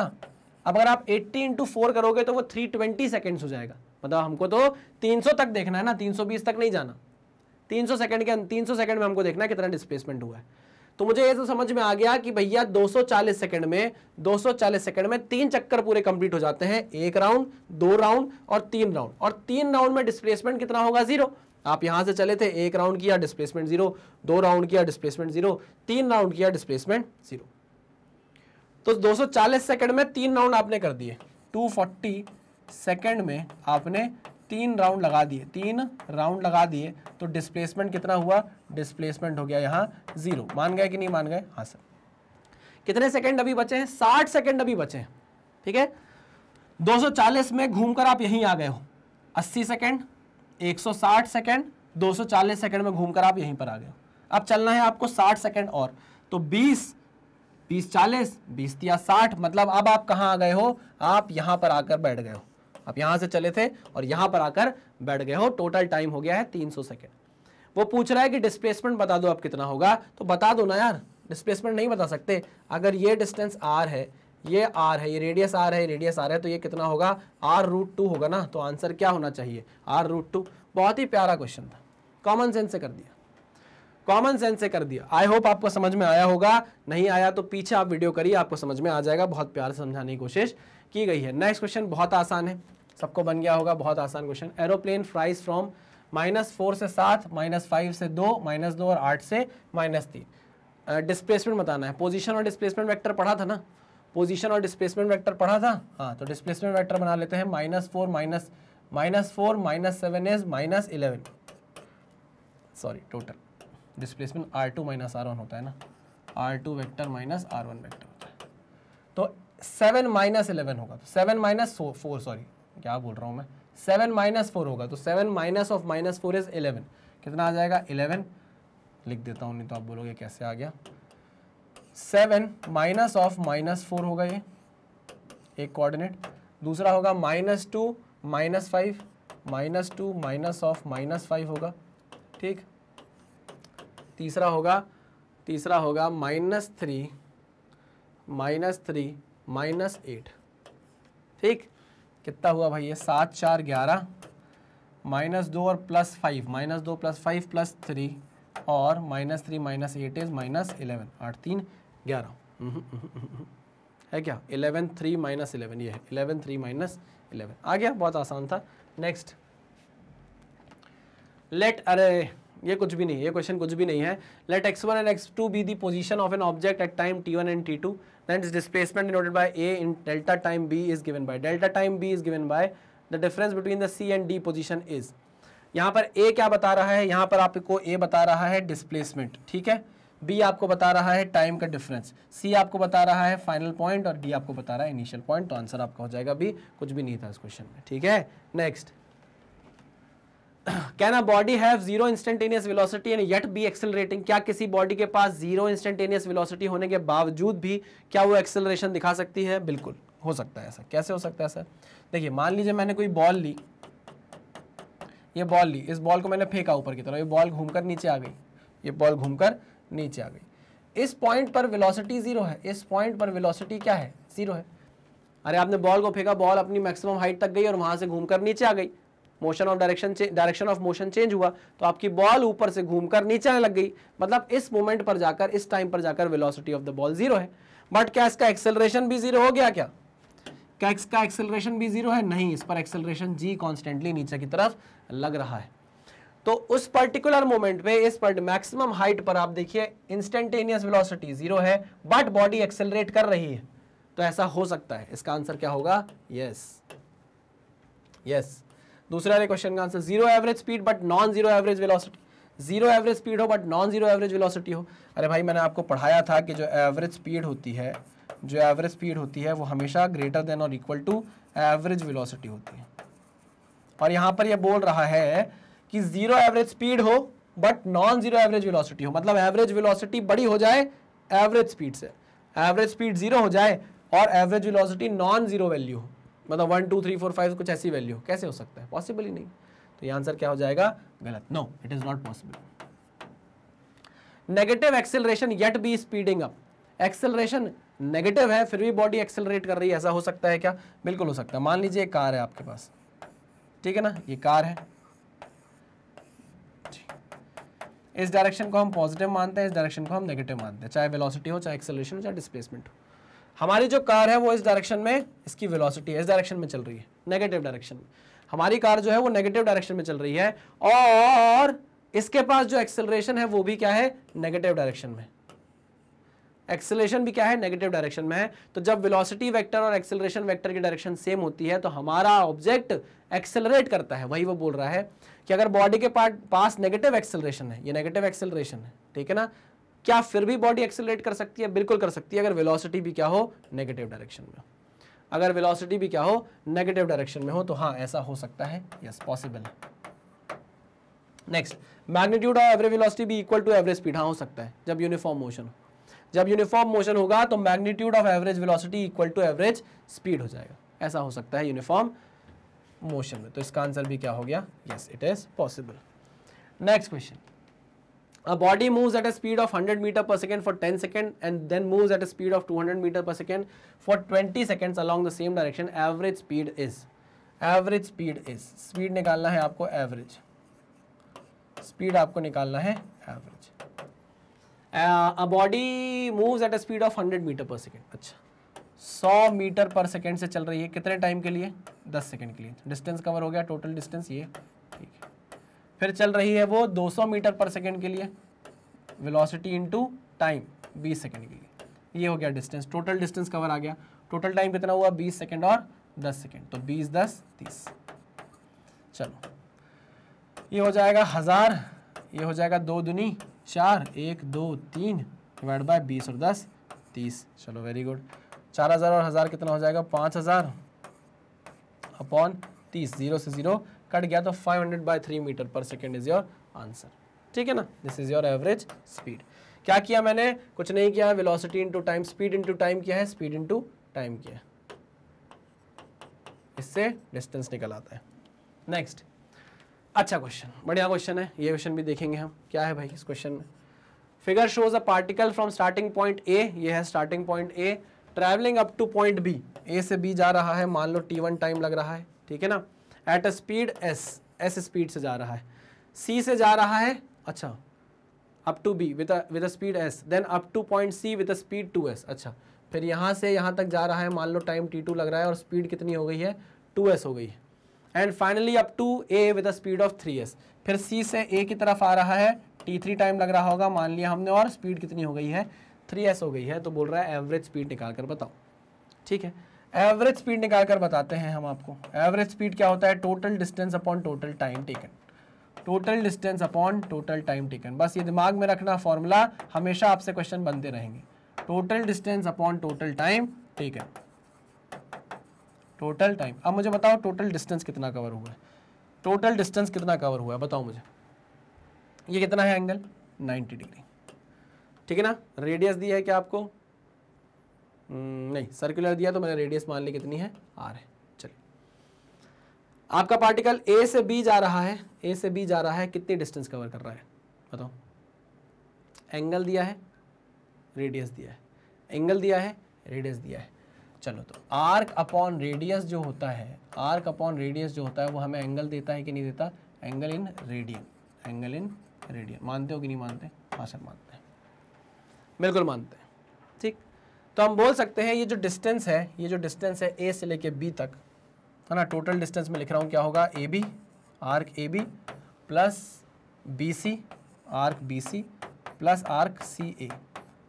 अब अगर आप अस्सी इंटू फोर करोगे तो वो तीन सौ बीस सेकंड्स हो जाएगा, मतलब हमको तो तीन सौ तक देखना है ना, तीन सौ बीस तक नहीं जाना, तीन सौ सेकंड के तीन सौ सेकंड में हमको देखना है कितना डिस्प्लेसमेंट हुआ है। तो मुझे ये तो समझ में आ गया कि भैया दो सौ चालीस सेकंड में दो सौ चालीस सेकंड में तीन चक्कर पूरे कंप्लीट हो जाते हैं, एक राउंड, दो राउंड और तीन राउंड, और तीन राउंड में डिस्प्लेसमेंट कितना होगा, जीरो। आप यहाँ से चले थे, एक राउंड किया डिस्प्लेसमेंट जीरो, दो राउंड किया डिस्प्लेसमेंट जीरो, तीन राउंड किया डिस्प्लेसमेंट जीरो, तो दो सौ चालीस सेकंड में तीन राउंड आपने कर दिए, दो सौ चालीस सेकंड में आपने तीन राउंड लगा दिए, तीन राउंड लगा दिए, तो डिस्प्लेसमेंट कितना हुआ, डिस्प्लेसमेंट हो गया यहाँ जीरो, मान गए कि नहीं मान गए, हाँ सर। कितने सेकंड अभी बचे हैं, साठ सेकंड अभी बचे हैं, ठीक है। दो सौ चालीस में घूमकर आप यहीं आ गए हो, अस्सी सेकंड, एक सौ साठ सेकंड, दो सौ चालीस सेकंड में घूमकर आप यहीं पर आ गए हो, अब चलना है आपको साठ सेकंड और, तो बीस बीस चालीस बीस या साठ, मतलब अब आप कहाँ आ गए हो, आप यहाँ पर आकर बैठ गए हो, आप यहाँ से चले थे और यहाँ पर आकर बैठ गए हो, टोटल टाइम हो गया है तीन सौ सेकेंड। वो पूछ रहा है कि डिस्प्लेसमेंट बता दो आप कितना होगा, तो बता दो ना यार, डिस्प्लेसमेंट नहीं बता सकते, अगर ये डिस्टेंस आर है, ये आर है, ये रेडियस आर है, रेडियस आर है, तो ये कितना होगा, आर रूट टू होगा ना, तो आंसर क्या होना चाहिए, आर रूट टू। बहुत ही प्यारा क्वेश्चन था, कॉमन सेंस से कर दिया। कॉमन सेंस से कर दिया। आई होप आपको समझ में आया होगा, नहीं आया तो पीछे आप वीडियो करिए, आपको समझ में आ जाएगा। बहुत प्यार से समझाने की कोशिश की गई है। नेक्स्ट क्वेश्चन बहुत आसान है, सबको बन गया होगा, बहुत आसान question. Aeroplane flies from minus four से सात, माइनस फाइव से दो, माइनस दो और आठ से माइनस तीन। डिस्प्लेसमेंट बताना है, पोजीशन और डिस्प्लेसमेंट वेक्टर पढ़ा था ना, पोजीशन और डिस्प्लेसमेंट वेक्टर पढ़ा था। हाँ, तो डिस्प्लेसमेंट वेक्टर बना लेते हैं, minus four minus minus four minus seven as minus eleven, sorry total displacement R two minus R one होता है ना, R two vector minus R one vector होता है। तो सेवन माइनस इलेवन होगा, तो सेवन माइनस फोर, सॉरी क्या बोल रहा हूँ मैं, सेवन माइनस फोर होगा, तो seven minus of minus four is eleven. कितना आ जाएगा, इलेवन। लिख देता हूँ, नहीं तो आप बोलोगे कैसे आ गया। Seven minus of minus four होगा, ये एक कोऑर्डिनेट। दूसरा होगा minus two minus five, minus two minus of minus five होगा, ठीक। तीसरा होगा तीसरा होगा minus three minus three minus eight, ठीक। कितना हुआ भाई ये, सात चार ग्यारह, माइनस दो और प्लस फाइव, माइनस दो प्लस फाइव प्लस थ्री और minus three minus eight is minus eleven, आठ तीन ग्यारह है क्या, इलेवन थ्री माइनस इलेवन, ये है इलेवन थ्री माइनस इलेवन, आ गया, बहुत आसान था। नेक्स्ट लेट, अरे ये कुछ भी नहीं, ये क्वेश्चन कुछ भी नहीं है। Let X one and X two be the position of an object at time T one and T two, then its displacement denoted by A in delta time B is given by, delta time B is given by the difference between the C and D position is। यहाँ पर A क्या बता रहा है, यहाँ पर आपको A बता रहा है displacement, ठीक है। B आपको बता रहा है time का difference, C आपको बता रहा है final point और D आपको बता रहा है initial point। तो आंसर आपका हो जाएगा B, कुछ भी नहीं था इस क्वेश्चन में, ठीक है। Next, can a body have zero instantaneous velocity and yet be accelerating. क्या किसी बॉडी के पास जीरो इंस्टेंटेनियस वेलोसिटी होने के बावजूद भी क्या वो एक्सेलरेशन दिखा सकती है? बिल्कुल हो सकता है। ऐसा कैसे हो सकता है सर? देखिए, मान लीजिए मैंने कोई बॉल ली, ये बॉल ली, इस बॉल को मैंने फेंका ऊपर की तरफ, ये बॉल घूमकर नीचे आ गई, ये बॉल घूमकर नीचे आ गई। इस पॉइंट पर वेलोसिटी जीरो है, इस पॉइंट पर वेलोसिटी क्या है, जीरो है। अरे आपने बॉल को फेंका, बॉल अपनी मैक्सिमम हाइट तक गई और वहां से घूमकर नीचे आ गई, motion of direction direction of motion change हुआ, तो आपकी बॉल ऊपर से घूमकर नीचे आने लग गई, मतलब इस मोमेंट पर जाकर, इस टाइम पर जाकर velocity of the ball zero है। बट क्या इसका एक्सेलरेशन भी जीरो हो गया? क्या क्या इसका एक्सेलरेशन भी जीरो है? नहीं, इस पर एक्सेलरेशन जी कॉन्स्टेंटली नीचे की तरफ लग रहा है। तो उस पर्टिकुलर मोमेंट पे, इस पर मैक्सिमम हाइट पर आप देखिए इंस्टेंटेनियस वेलोसिटी जीरो है, बट बॉडी एक्सेलरेट कर रही है, तो ऐसा हो सकता है। इसका आंसर क्या होगा? Yes yes. दूसरे वाले क्वेश्चन का answer, zero average speed but non zero average velocity. Zero average speed हो but non zero average velocity हो। अरे भाई, मैंने आपको पढ़ाया था कि जो एवरेज स्पीड होती है, जो एवरेज स्पीड होती है वो हमेशा ग्रेटर देन और इक्वल टू एवरेज वेलोसिटी होती है। और यहाँ पर ये बोल रहा है कि जीरो एवरेज स्पीड हो but non zero average velocity हो, मतलब एवरेज वेलोसिटी बड़ी हो जाए एवरेज स्पीड से, एवरेज स्पीड जीरो हो जाए और average velocity non zero value हो, मतलब one two three four five कुछ ऐसी वैल्यू। कैसे हो सकता है? पॉसिबल ही नहीं। तो ये आंसर क्या हो जाएगा? गलत। No, it is not possible. Negative acceleration yet be speeding up. Acceleration negative है फिर भी बॉडी एक्सेलरेट कर रही है, ऐसा हो सकता है क्या? बिल्कुल हो सकता है। मान लीजिए कार है आपके पास, ठीक है ना, ये कार है। इस डायरेक्शन को हम पॉजिटिव मानते हैं, इस डायरेक्शन को हम नेगेटिव मानते हैं, चाहे वेलोसिटी हो, चाहे एक्सेलरेशन हो, चाहे डिस्प्लेसमेंट हो। हमारी जो कार है वो इस डायरेक्शन में, इसकी वेलोसिटी है इस डायरेक्शन में चल रही है, नेगेटिव डायरेक्शन में। हमारी कार जो है वो नेगेटिव डायरेक्शन में चल रही है और इसके पास जो एक्सेलरेशन है वो भी क्या है? नेगेटिव डायरेक्शन में। एक्सेलरेशन भी क्या है? नेगेटिव डायरेक्शन में है। तो जब वेलोसिटी वेक्टर और एक्सेलरेशन वेक्टर की डायरेक्शन सेम होती है तो हमारा ऑब्जेक्ट एक्सेलरेट करता है। वही वो बोल रहा है कि अगर बॉडी के पास नेगेटिव एक्सेलरेशन है, ये नेगेटिव एक्सेलरेशन है, ठीक है ना, क्या फिर भी बॉडी एक्सेलरेट कर सकती है? बिल्कुल कर सकती है, अगर वेलोसिटी भी क्या हो? नेगेटिव डायरेक्शन में। अगर वेलोसिटी भी क्या हो? नेगेटिव डायरेक्शन में हो, तो हाँ ऐसा हो सकता है। यस, पॉसिबल है। Next, magnitude of average velocity भी इक्वल टू एवरेज स्पीड। हाँ, हो सकता है जब यूनिफॉर्म मोशन हो। जब यूनिफॉर्म मोशन होगा तो magnitude of average velocity equal to average speed हो जाएगा, ऐसा हो सकता है यूनिफॉर्म मोशन में। तो इसका आंसर भी क्या हो गया? Yes, it is possible. Next question, A body moves at a speed of one hundred meter per second for ten seconds and then moves at a speed of two hundred meter per second for twenty seconds along the same direction. Average speed is. Average speed is. Speed निकालना है आपको average. Speed आपको निकालना है average. a body moves at a speed of one hundred meter per second. अच्छा, सौ metre पर second से चल रही है, कितने टाइम के लिए? दस सेकेंड के लिए। डिस्टेंस कवर हो गया, टोटल डिस्टेंस ये, ठीक है। फिर चल रही है वो दो सौ मीटर पर सेकेंड के लिए, वेलोसिटी इनटू टाइम बीस सेकेंड के लिए, ये हो गया डिस्टेंस, टोटल डिस्टेंस कवर आ गया। टोटल टाइम कितना हुआ? बीस सेकेंड और दस सेकेंड, तो बीस दस तीस। चलो, ये हो जाएगा हज़ार, ये हो जाएगा दो दुनी चार, एक दो तीन डिवाइड बाय बीस और दस तीस। चलो वेरी गुड। चार हज़ार और हज़ार कितना हो जाएगा? पाँच हज़ार अपॉन तीस, जीरो से जीरो कट गया, तो five hundred by three metre पर सेकेंड इज़ योर आंसर, ठीक है ना। This is your average speed. क्या किया मैंने? कुछ नहीं किया, velocity into time, speed into time किया है, स्पीड इंटू टाइम किया है, इससे डिस्टेंस निकल आता है। नेक्स्ट, अच्छा क्वेश्चन, बढ़िया क्वेश्चन है, ये क्वेश्चन भी देखेंगे हम। क्या है भाई इस क्वेश्चन में? Figure shows a particle from starting point A, ये है starting point A, travelling up to point B, A से बी जा रहा है, मान लो टी वन टाइम लग रहा है, ठीक है ना, at a speed S, S speed से जा रहा है, सी से जा रहा है, अच्छा, up to B with with a speed S, then up to point C with a speed two S. अच्छा, फिर यहाँ से यहाँ तक जा रहा है, मान लो टाइम टी टू लग रहा है और स्पीड कितनी हो गई है? टू एस हो गई है। And finally up to A with a speed of three S, फिर सी से ए की तरफ आ रहा है, टी थ्री टाइम लग रहा होगा मान लिया हमने, और स्पीड कितनी हो गई है? थ्री एस हो गई है। तो बोल रहा है एवरेज स्पीड निकाल कर बताओ, ठीक है। एवरेज स्पीड निकाल कर बताते हैं हम आपको। एवरेज स्पीड क्या होता है? Total distance upon total time taken, total distance upon total time taken. बस ये दिमाग में रखना फॉर्मूला, हमेशा आपसे क्वेश्चन बनते रहेंगे। Total distance upon total time taken, total time. अब मुझे बताओ टोटल डिस्टेंस कितना कवर हुआ है? टोटल डिस्टेंस कितना कवर हुआ है बताओ मुझे। ये कितना है एंगल? नब्बे डिग्री, ठीक है ना। रेडियस दिया है क्या आपको? नहीं, सर्कुलर दिया, तो मैंने रेडियस मान ली कितनी है? आर है। चलिए, आपका पार्टिकल ए से बी जा रहा है, ए से बी जा रहा है, कितनी डिस्टेंस कवर कर रहा है बताओ? एंगल दिया है, रेडियस दिया है, एंगल दिया है, रेडियस दिया है। चलो, तो आर्क अपॉन रेडियस जो होता है, आर्क अपॉन रेडियस जो होता है वो हमें एंगल देता है कि नहीं देता? Angle in radian, angle in radian. मानते हो कि नहीं मानते? हाँ सर मानते हैं, बिल्कुल मानते हैं, ठीक। तो हम बोल सकते हैं ये जो डिस्टेंस है, ये जो डिस्टेंस है ए से लेके बी तक, है ना, टोटल डिस्टेंस में लिख रहा हूँ, क्या होगा? A B, arc A B plus B C, arc B C plus arc C A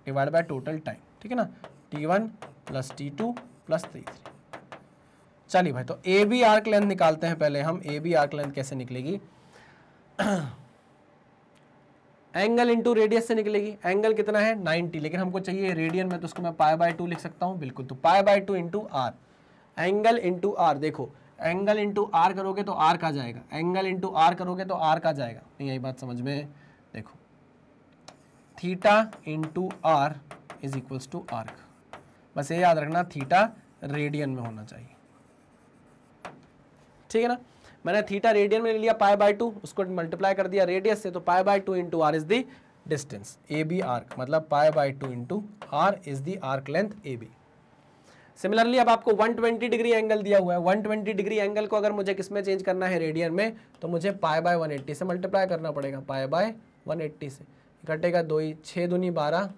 divide by total time, ठीक है ना, T one plus T two plus T three. चलिए भाई, तो ए बी आर्क लेंथ निकालते हैं पहले हम। ए बी आर्क लेंथ कैसे निकलेगी? एंगल इंटू रेडियस से निकलेगी। एंगल कितना है? नब्बे, लेकिन हमको चाहिए रेडियन में, तो उसको मैं पाई बाय टू लिख सकता हूँ, बिल्कुल। तो pi by two into R, angle into R, देखो एंगल इंटू आर करोगे तो आर का जाएगा, एंगल इंटू आर करोगे तो आर का जाएगा, यही बात समझ में। देखो theta into R is equals to arc, बस ये याद रखना, थीटा रेडियन में होना चाहिए, ठीक है ना। मैंने थीटा रेडियन में ले लिया, पाई बाय टू, उसको मल्टीप्लाई कर दिया रेडियस से, तो pi by two into R is the distance, A B arc, मतलब pi by two into R is the arc length A B. Similarly अब आपको एक सौ बीस डिग्री एंगल दिया हुआ है, एक सौ बीस डिग्री एंगल को अगर मुझे किस में चेंज करना है? रेडियन में, तो मुझे पाई बाय एक सौ अस्सी से मल्टीप्लाई करना पड़ेगा, पाई बाय एक सौ अस्सी से घटेगा दो ही, छः दूनी बारह,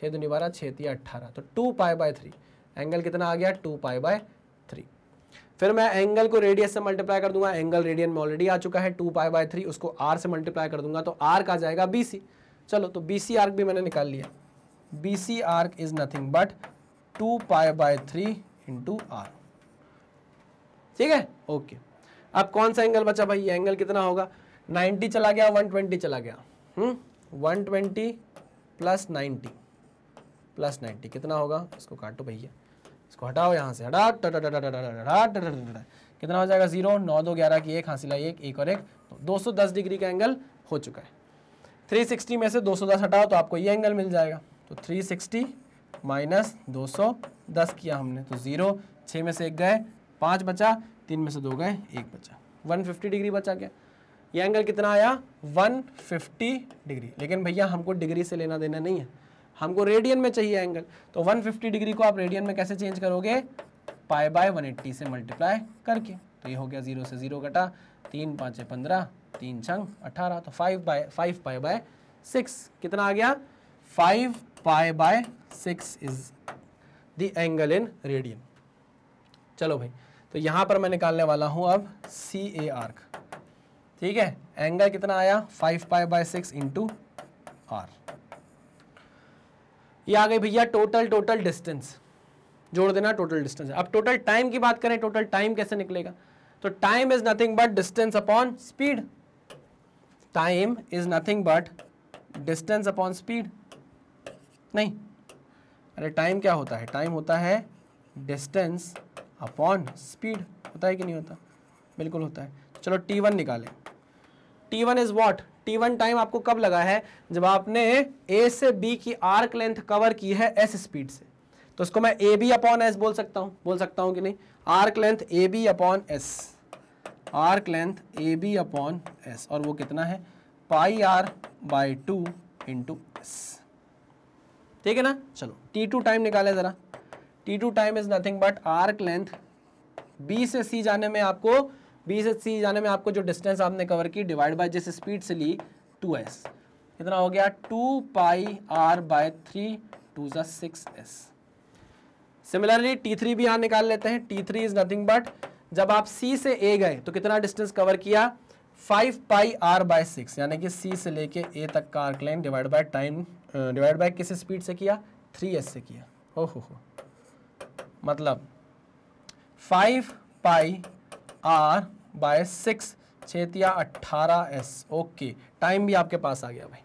छः दूनी बारह, छः तीन अट्ठारह, तो two pi by three, angle कितना आ गया? Two pi by three. फिर मैं एंगल को रेडियस से मल्टीप्लाई कर दूंगा, एंगल रेडियन में ऑलरेडी आ चुका है, टू पाई बाय थ्री, उसको आर से मल्टीप्लाई कर दूंगा, तो आर का जाएगा बी सी। चलो, तो बी सी आर्क भी मैंने निकाल लिया, B C arc is nothing but two pi by three into R, ठीक है, ओके। अब कौन सा एंगल बचा भाई? एंगल कितना होगा? नाइन्टी चला गया, वन ट्वेंटी चला गया, one twenty plus ninety plus ninety कितना होगा? इसको काटो भैया, इसको हटाओ यहाँ से, हटा हटा, कितना हो जाएगा? जीरो, नौ दो ग्यारह की एक, हासिला एक, एक और एक, दो सौ दस डिग्री का एंगल हो चुका है। थ्री सिक्सटी में से दो सौ दस हटाओ तो आपको ये एंगल मिल जाएगा, तो थ्री सिक्सटी माइनस दो सौ दस किया हमने, तो जीरो, छः में से एक गए, पाँच बचा, तीन में से दो गए, एक बचा, वन फिफ्टी डिग्री बचा गया। ये एंगल कितना आया? वन फिफ्टी डिग्री, लेकिन भैया हमको डिग्री से लेना देना नहीं है, हमको रेडियन में चाहिए एंगल, तो एक सौ पचास डिग्री को आप रेडियन में कैसे चेंज करोगे? पाई बाय एक सौ अस्सी से मल्टीप्लाई करके, तो ये हो गया जीरो से जीरो कटा, तीन पाँच पंद्रह, तीन छंग अठारह, तो five by five pi by six, कितना आ गया? Five pi by six is the angle in radian. चलो भाई, तो यहाँ पर मैं निकालने वाला हूँ अब सी ए आर्क। ठीक है, एंगल कितना आया, five pi by six into R. ये आ गई भैया टोटल टोटल डिस्टेंस, जोड़ देना टोटल डिस्टेंस। अब टोटल टाइम की बात करें, टोटल टाइम कैसे निकलेगा, तो time is nothing but distance upon speed. Time is nothing but distance upon speed. नहीं, अरे टाइम क्या होता है, टाइम होता है डिस्टेंस अपॉन स्पीड, होता है कि नहीं होता, बिल्कुल होता है। चलो टी वन निकालें, T one is what, T one time आपको कब लगा है, जब आपने ए से बी की आर्क लेंथ कवर की है एस स्पीड से, तो उसको मैं ए बी अपॉन एस बोल सकता हूँ, बोल सकता हूँ कि नहीं। Arc length A B upon S, arc length A B upon S, और वो कितना है, pi are by two into S. ठीक है ना, चलो टी टू टाइम निकालें ज़रा। T two time is nothing but arc length, B से सी जाने में आपको, बी से सी जाने में आपको जो डिस्टेंस आपने कवर की डिवाइड बाय जिस स्पीड से ली टू एस, कितना हो गया two pi R by three two ज़ा six S. Similarly T three भी यहाँ निकाल लेते हैं। T three is nothing but जब आप C से A गए तो कितना डिस्टेंस कवर किया, five pi R by six, यानी कि C से लेके A तक का arc line divide by time, divide by किस स्पीड से किया, थ्री एस से किया। हो हो हो, मतलब five pi R by six छतिया अट्ठारह एस। ओके, टाइम भी आपके पास आ गया भाई,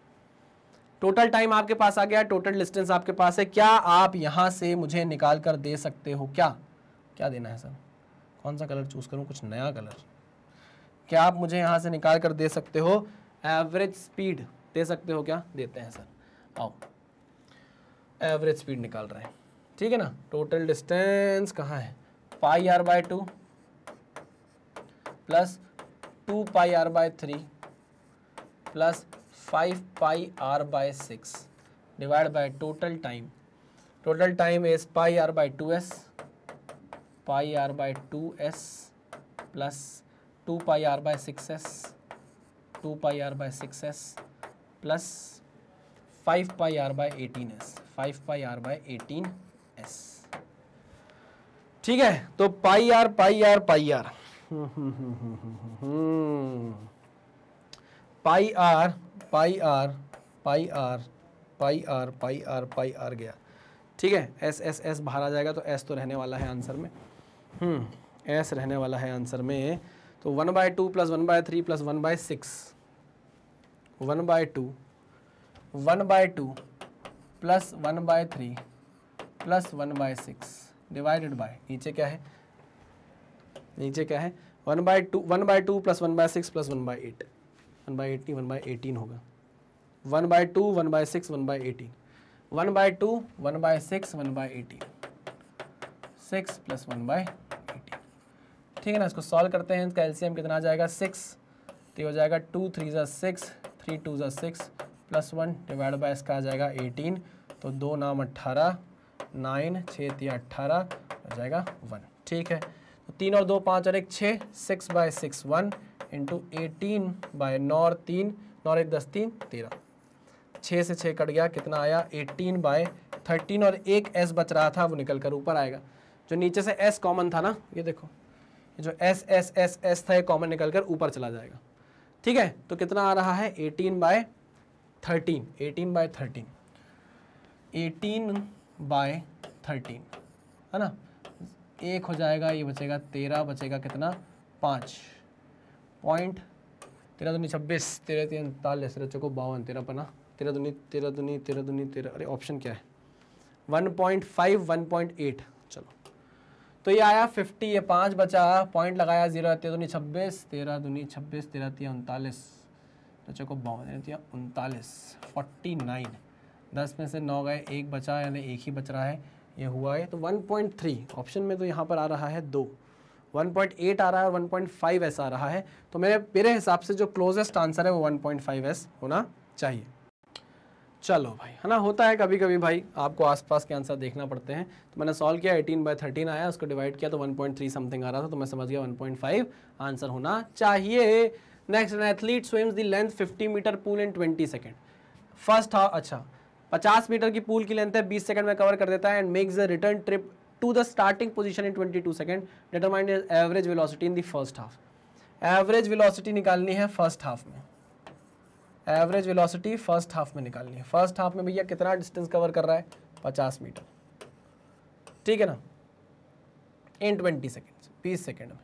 टोटल टाइम आपके पास आ गया, टोटल डिस्टेंस आपके पास है। क्या आप यहाँ से मुझे निकाल कर दे सकते हो, क्या क्या देना है सर, कौन सा कलर चूज़ करूँ, कुछ नया कलर, क्या आप मुझे यहाँ से निकाल कर दे सकते हो एवरेज स्पीड, दे सकते हो क्या, देते हैं सर, आओ एवरेज स्पीड निकाल रहे हैं। ठीक है ना, टोटल डिस्टेंस कहाँ है, pi R by two plus two pi R by three plus five pi R by six divide by total time. Total time is pi R by two S, pi R by two S plus two pi R by six S, two pi R by six S plus five pi R by eighteen S, five pi R by eighteen S. ठीक है, तो pi R pi R pi R pi R pi R pi R pi R pi R pi R गया। ठीक है, S S S बाहर आ जाएगा, तो S तो रहने वाला है आंसर में, हम्म एस रहने वाला है आंसर में। तो one by two plus one by three plus one by six, one by two, one by two plus one by three plus one by six divided by, नीचे क्या है, नीचे क्या है, one by two, one by two plus one by six plus one by eight, one by eighty one by eighteen होगा, one by two one by six one by eighteen, one by two one by six one by eighteen, six plus one by eighteen. ठीक है ना, इसको solve करते हैं, इसका LCM कितना आ जाएगा, सिक्स, तो ये हो जाएगा टू थ्री ज़ा सिक्स, थ्री टू ज़ा six plus one divide by इसका आ जाएगा एटीन, तो दो नाम अट्ठारह, नाइन छः या अट्ठारह हो जाएगा वन। ठीक है, तो तीन और दो पाँच और एक छः, six by six one into eighteen by नौ, तीन नौ एक दस, तीन तेरह, छः से छः कट गया, कितना आया एटीन बाय थर्टीन, और एक एस बच रहा था वो निकल कर ऊपर आएगा, जो नीचे से एस कॉमन था ना, ये देखो जो एस एस एस एस था ये कॉमन निकल कर ऊपर चला जाएगा। ठीक है, तो कितना आ रहा है eighteen by thirteen, eighteen by thirteen, eighteen by thirteen है ना, एक हो जाएगा, ये बचेगा तेरह, बचेगा कितना पाँच पॉइंट, तेरह दूनी छब्बीस, तेरह तीन उनतालीस, तेरह चौको बावन, तेरह पना, तेरह दूनी तेरह दूनी तेरह दूनी तेरह, अरे ऑप्शन क्या है, one point five one point eight. चलो, तो ये आया फिफ्टी, ये पाँच बचा, पॉइंट लगाया जीरो, तेरह दूनी छब्बीस, तेरह दूनी छब्बीस, तेरह तीन उनतालीस, तेरह चौको बावन, तेरह तीन उनतालीस, फोर्टी नाइन, दस में से नौ गए, एक बचा, यानी एक ही बच रहा है, ये हुआ है तो वन पॉइंट थ्री ऑप्शन में, तो यहाँ पर आ रहा है दो, वन पॉइंट एट आ रहा है और वन पॉइंट फाइव एस आ रहा है, तो मेरे मेरे हिसाब से जो क्लोजेस्ट आंसर है वो वन पॉइंट फाइव एस होना चाहिए। चलो भाई, है ना, होता है कभी कभी भाई, आपको आसपास के आंसर देखना पड़ते हैं। तो मैंने सॉल्व किया, एटीन बाय थर्टीन आया, उसको डिवाइड किया तो वन पॉइंट थ्री समथिंग आ रहा था, तो मैं समझ गया वन पॉइंट फाइव आंसर होना चाहिए। Next, an athlete swims the length fifty metre pool in twenty second. First half, अच्छा पचास मीटर की पूल की लेंथ है, बीस सेकंड में कवर कर देता है and makes the return trip to the starting position in twenty two second. Determine average velocity in the first half. Average velocity निकालनी है फर्स्ट हाफ में, एवरेज वेलोसिटी फर्स्ट हाफ में निकालनी है। फर्स्ट हाफ में भैया कितना डिस्टेंस कवर कर रहा है, पचास मीटर, ठीक है ना, इन ट्वेंटी सेकंड, बीस सेकेंड में,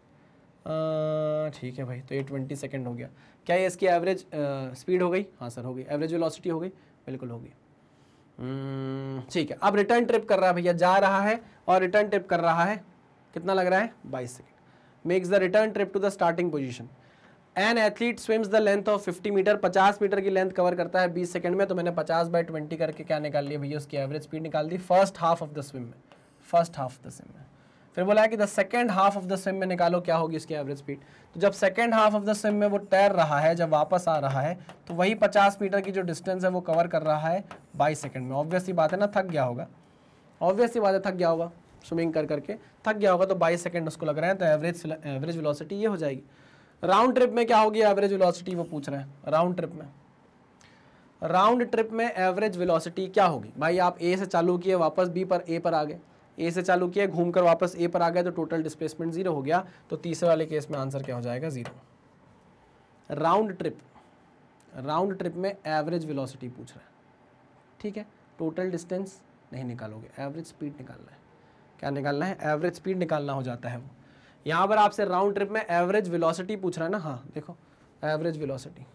ठीक है भाई। तो ये ट्वेंटी सेकेंड हो गया। क्या ये इसकी एवरेज स्पीड हो गई? हाँ सर हो गई, एवरेज वेलोसिटी हो गई, बिल्कुल हो गई, ठीक है। अब रिटर्न ट्रिप कर रहा है भैया, जा रहा है और रिटर्न ट्रिप कर रहा है, कितना लग रहा है, बाईस सेकंड। Makes the return trip to the starting position. An athlete swims the length of fifty metre, पचास मीटर की लेंथ कवर करता है बीस सेकंड में। तो मैंने पचास बाई ट्वेंटी करके क्या निकाल लिया भैया, उसकी एवरेज स्पीड निकाल दी first half of the swim में, first half of the swim में। फिर बोला है कि the second half of the swim में निकालो क्या होगी उसकी एवरेज स्पीड। तो जब second half of the swim में वो तैर रहा है, जब वापस आ रहा है, तो वही पचास मीटर की जो डिस्टेंस है वो कवर कर रहा है बाईस सेकंड में। ऑब्वियसली बात है ना, थक गया होगा, ऑब्वियसली बात है थक गया होगा, स्विमिंग कर करके थक गया होगा, तो बाईस सेकंड उसको लग रहा है। तो एवरेज एवरेज वेलोसिटी ये हो जाएगी। राउंड ट्रिप में क्या होगी एवरेज वेलोसिटी, वो पूछ रहे हैं। राउंड ट्रिप में, राउंड ट्रिप में एवरेज वेलोसिटी क्या होगी भाई? आप ए से चालू किए, वापस बी पर, ए पर आ गए, ए से चालू किया, घूमकर वापस ए पर आ गया, तो टोटल डिस्प्लेसमेंट जीरो हो गया। तो तीसरे वाले केस में आंसर क्या हो जाएगा, zero. Round trip, round trip में एवरेज वेलोसिटी पूछ रहा है, ठीक है। टोटल डिस्टेंस नहीं निकालोगे, एवरेज स्पीड निकालना है। क्या निकालना है, एवरेज स्पीड निकालना हो जाता है वो। यहाँ पर आपसे राउंड ट्रिप में एवरेज वेलोसिटी पूछ रहा है ना, हाँ देखो एवरेज वेलोसिटी,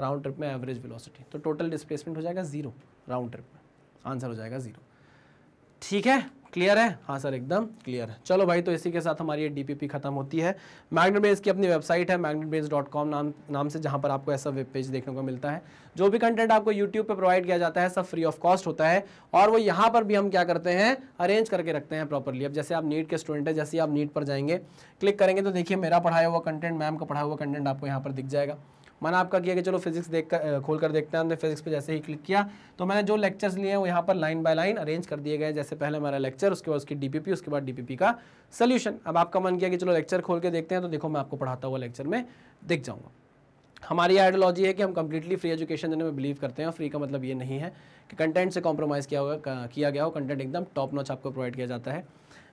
राउंड ट्रिप में एवरेज वेलोसिटी। तो टोटल डिस्प्लेसमेंट हो जाएगा जीरो, राउंड ट्रिप में आंसर हो जाएगा जीरो, ठीक है। क्लियर है? हाँ सर एकदम क्लियर है। चलो भाई, तो इसी के साथ हमारी ये डीपीपी खत्म होती है। मैग्नेट ब्रेन्स की अपनी वेबसाइट है मैग्नेट ब्रेन्स डॉट कॉम नाम नाम से, जहाँ पर आपको ऐसा वेब पेज देखने को मिलता है। जो भी कंटेंट आपको यूट्यूब पे प्रोवाइड किया जाता है सब फ्री ऑफ कॉस्ट होता है, और वो यहाँ पर भी हम क्या करते हैं, अरेंज करके रखते हैं प्रॉपरली। अब जैसे आप नीट के स्टूडेंट हैं, जैसे आप नीट पर जाएंगे, क्लिक करेंगे तो देखिए मेरा पढ़ाया हुआ कंटेंट, मैम का पढ़ाया हुआ कंटेंट आपको यहाँ पर दिख जाएगा। मन आपका किया कि चलो फिजिक्स देख कर खोल कर देखते हैं, हमने फिजिक्स पे जैसे ही क्लिक किया तो मैंने जो लेक्चर्स लिए हैं वो यहाँ पर लाइन बाय लाइन अरेंज कर दिए गए। जैसे पहले हमारा लेक्चर, उसके बाद उसकी डीपीपी, उसके बाद डीपीपी का सोल्यूशन। अब आपका मन किया कि चलो लेक्चर खोल के देखते हैं, तो देखो मैं आपको पढ़ाता हुआ लेक्चर में दिख जाऊँगा। हमारी आइडियोलॉजी है कि हम कंप्लीटली फ्री एजुकेशन देने में बिलीव करते हैं, और फ्री का मतलब ये नहीं है कि कंटेंट से कॉम्प्रोमाइज़ किया हुआ किया गया हो, कंटेंट एकदम टॉप नॉच आपको प्रोवाइड किया जाता है।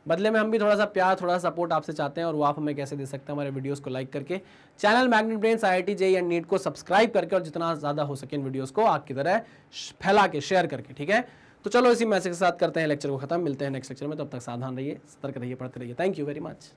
बदले में हम भी थोड़ा सा प्यार, थोड़ा सा सपोर्ट आपसे चाहते हैं, और वो आप हमें कैसे दे सकते हैं, हमारे वीडियोस को लाइक करके, channel magnet brains I I T J E and NEET को सब्सक्राइब करके, और जितना ज़्यादा हो सके इन वीडियोस को आपकी तरह फैला के शेयर करके, ठीक है। तो चलो इसी मैसेज के साथ करते हैं लेक्चर को खत्म, मिलते हैं नेक्स्ट लेक्चर में। तब तक सावधान रहिए, सतर्क रहिए, पढ़ते रहिए। Thank you very much.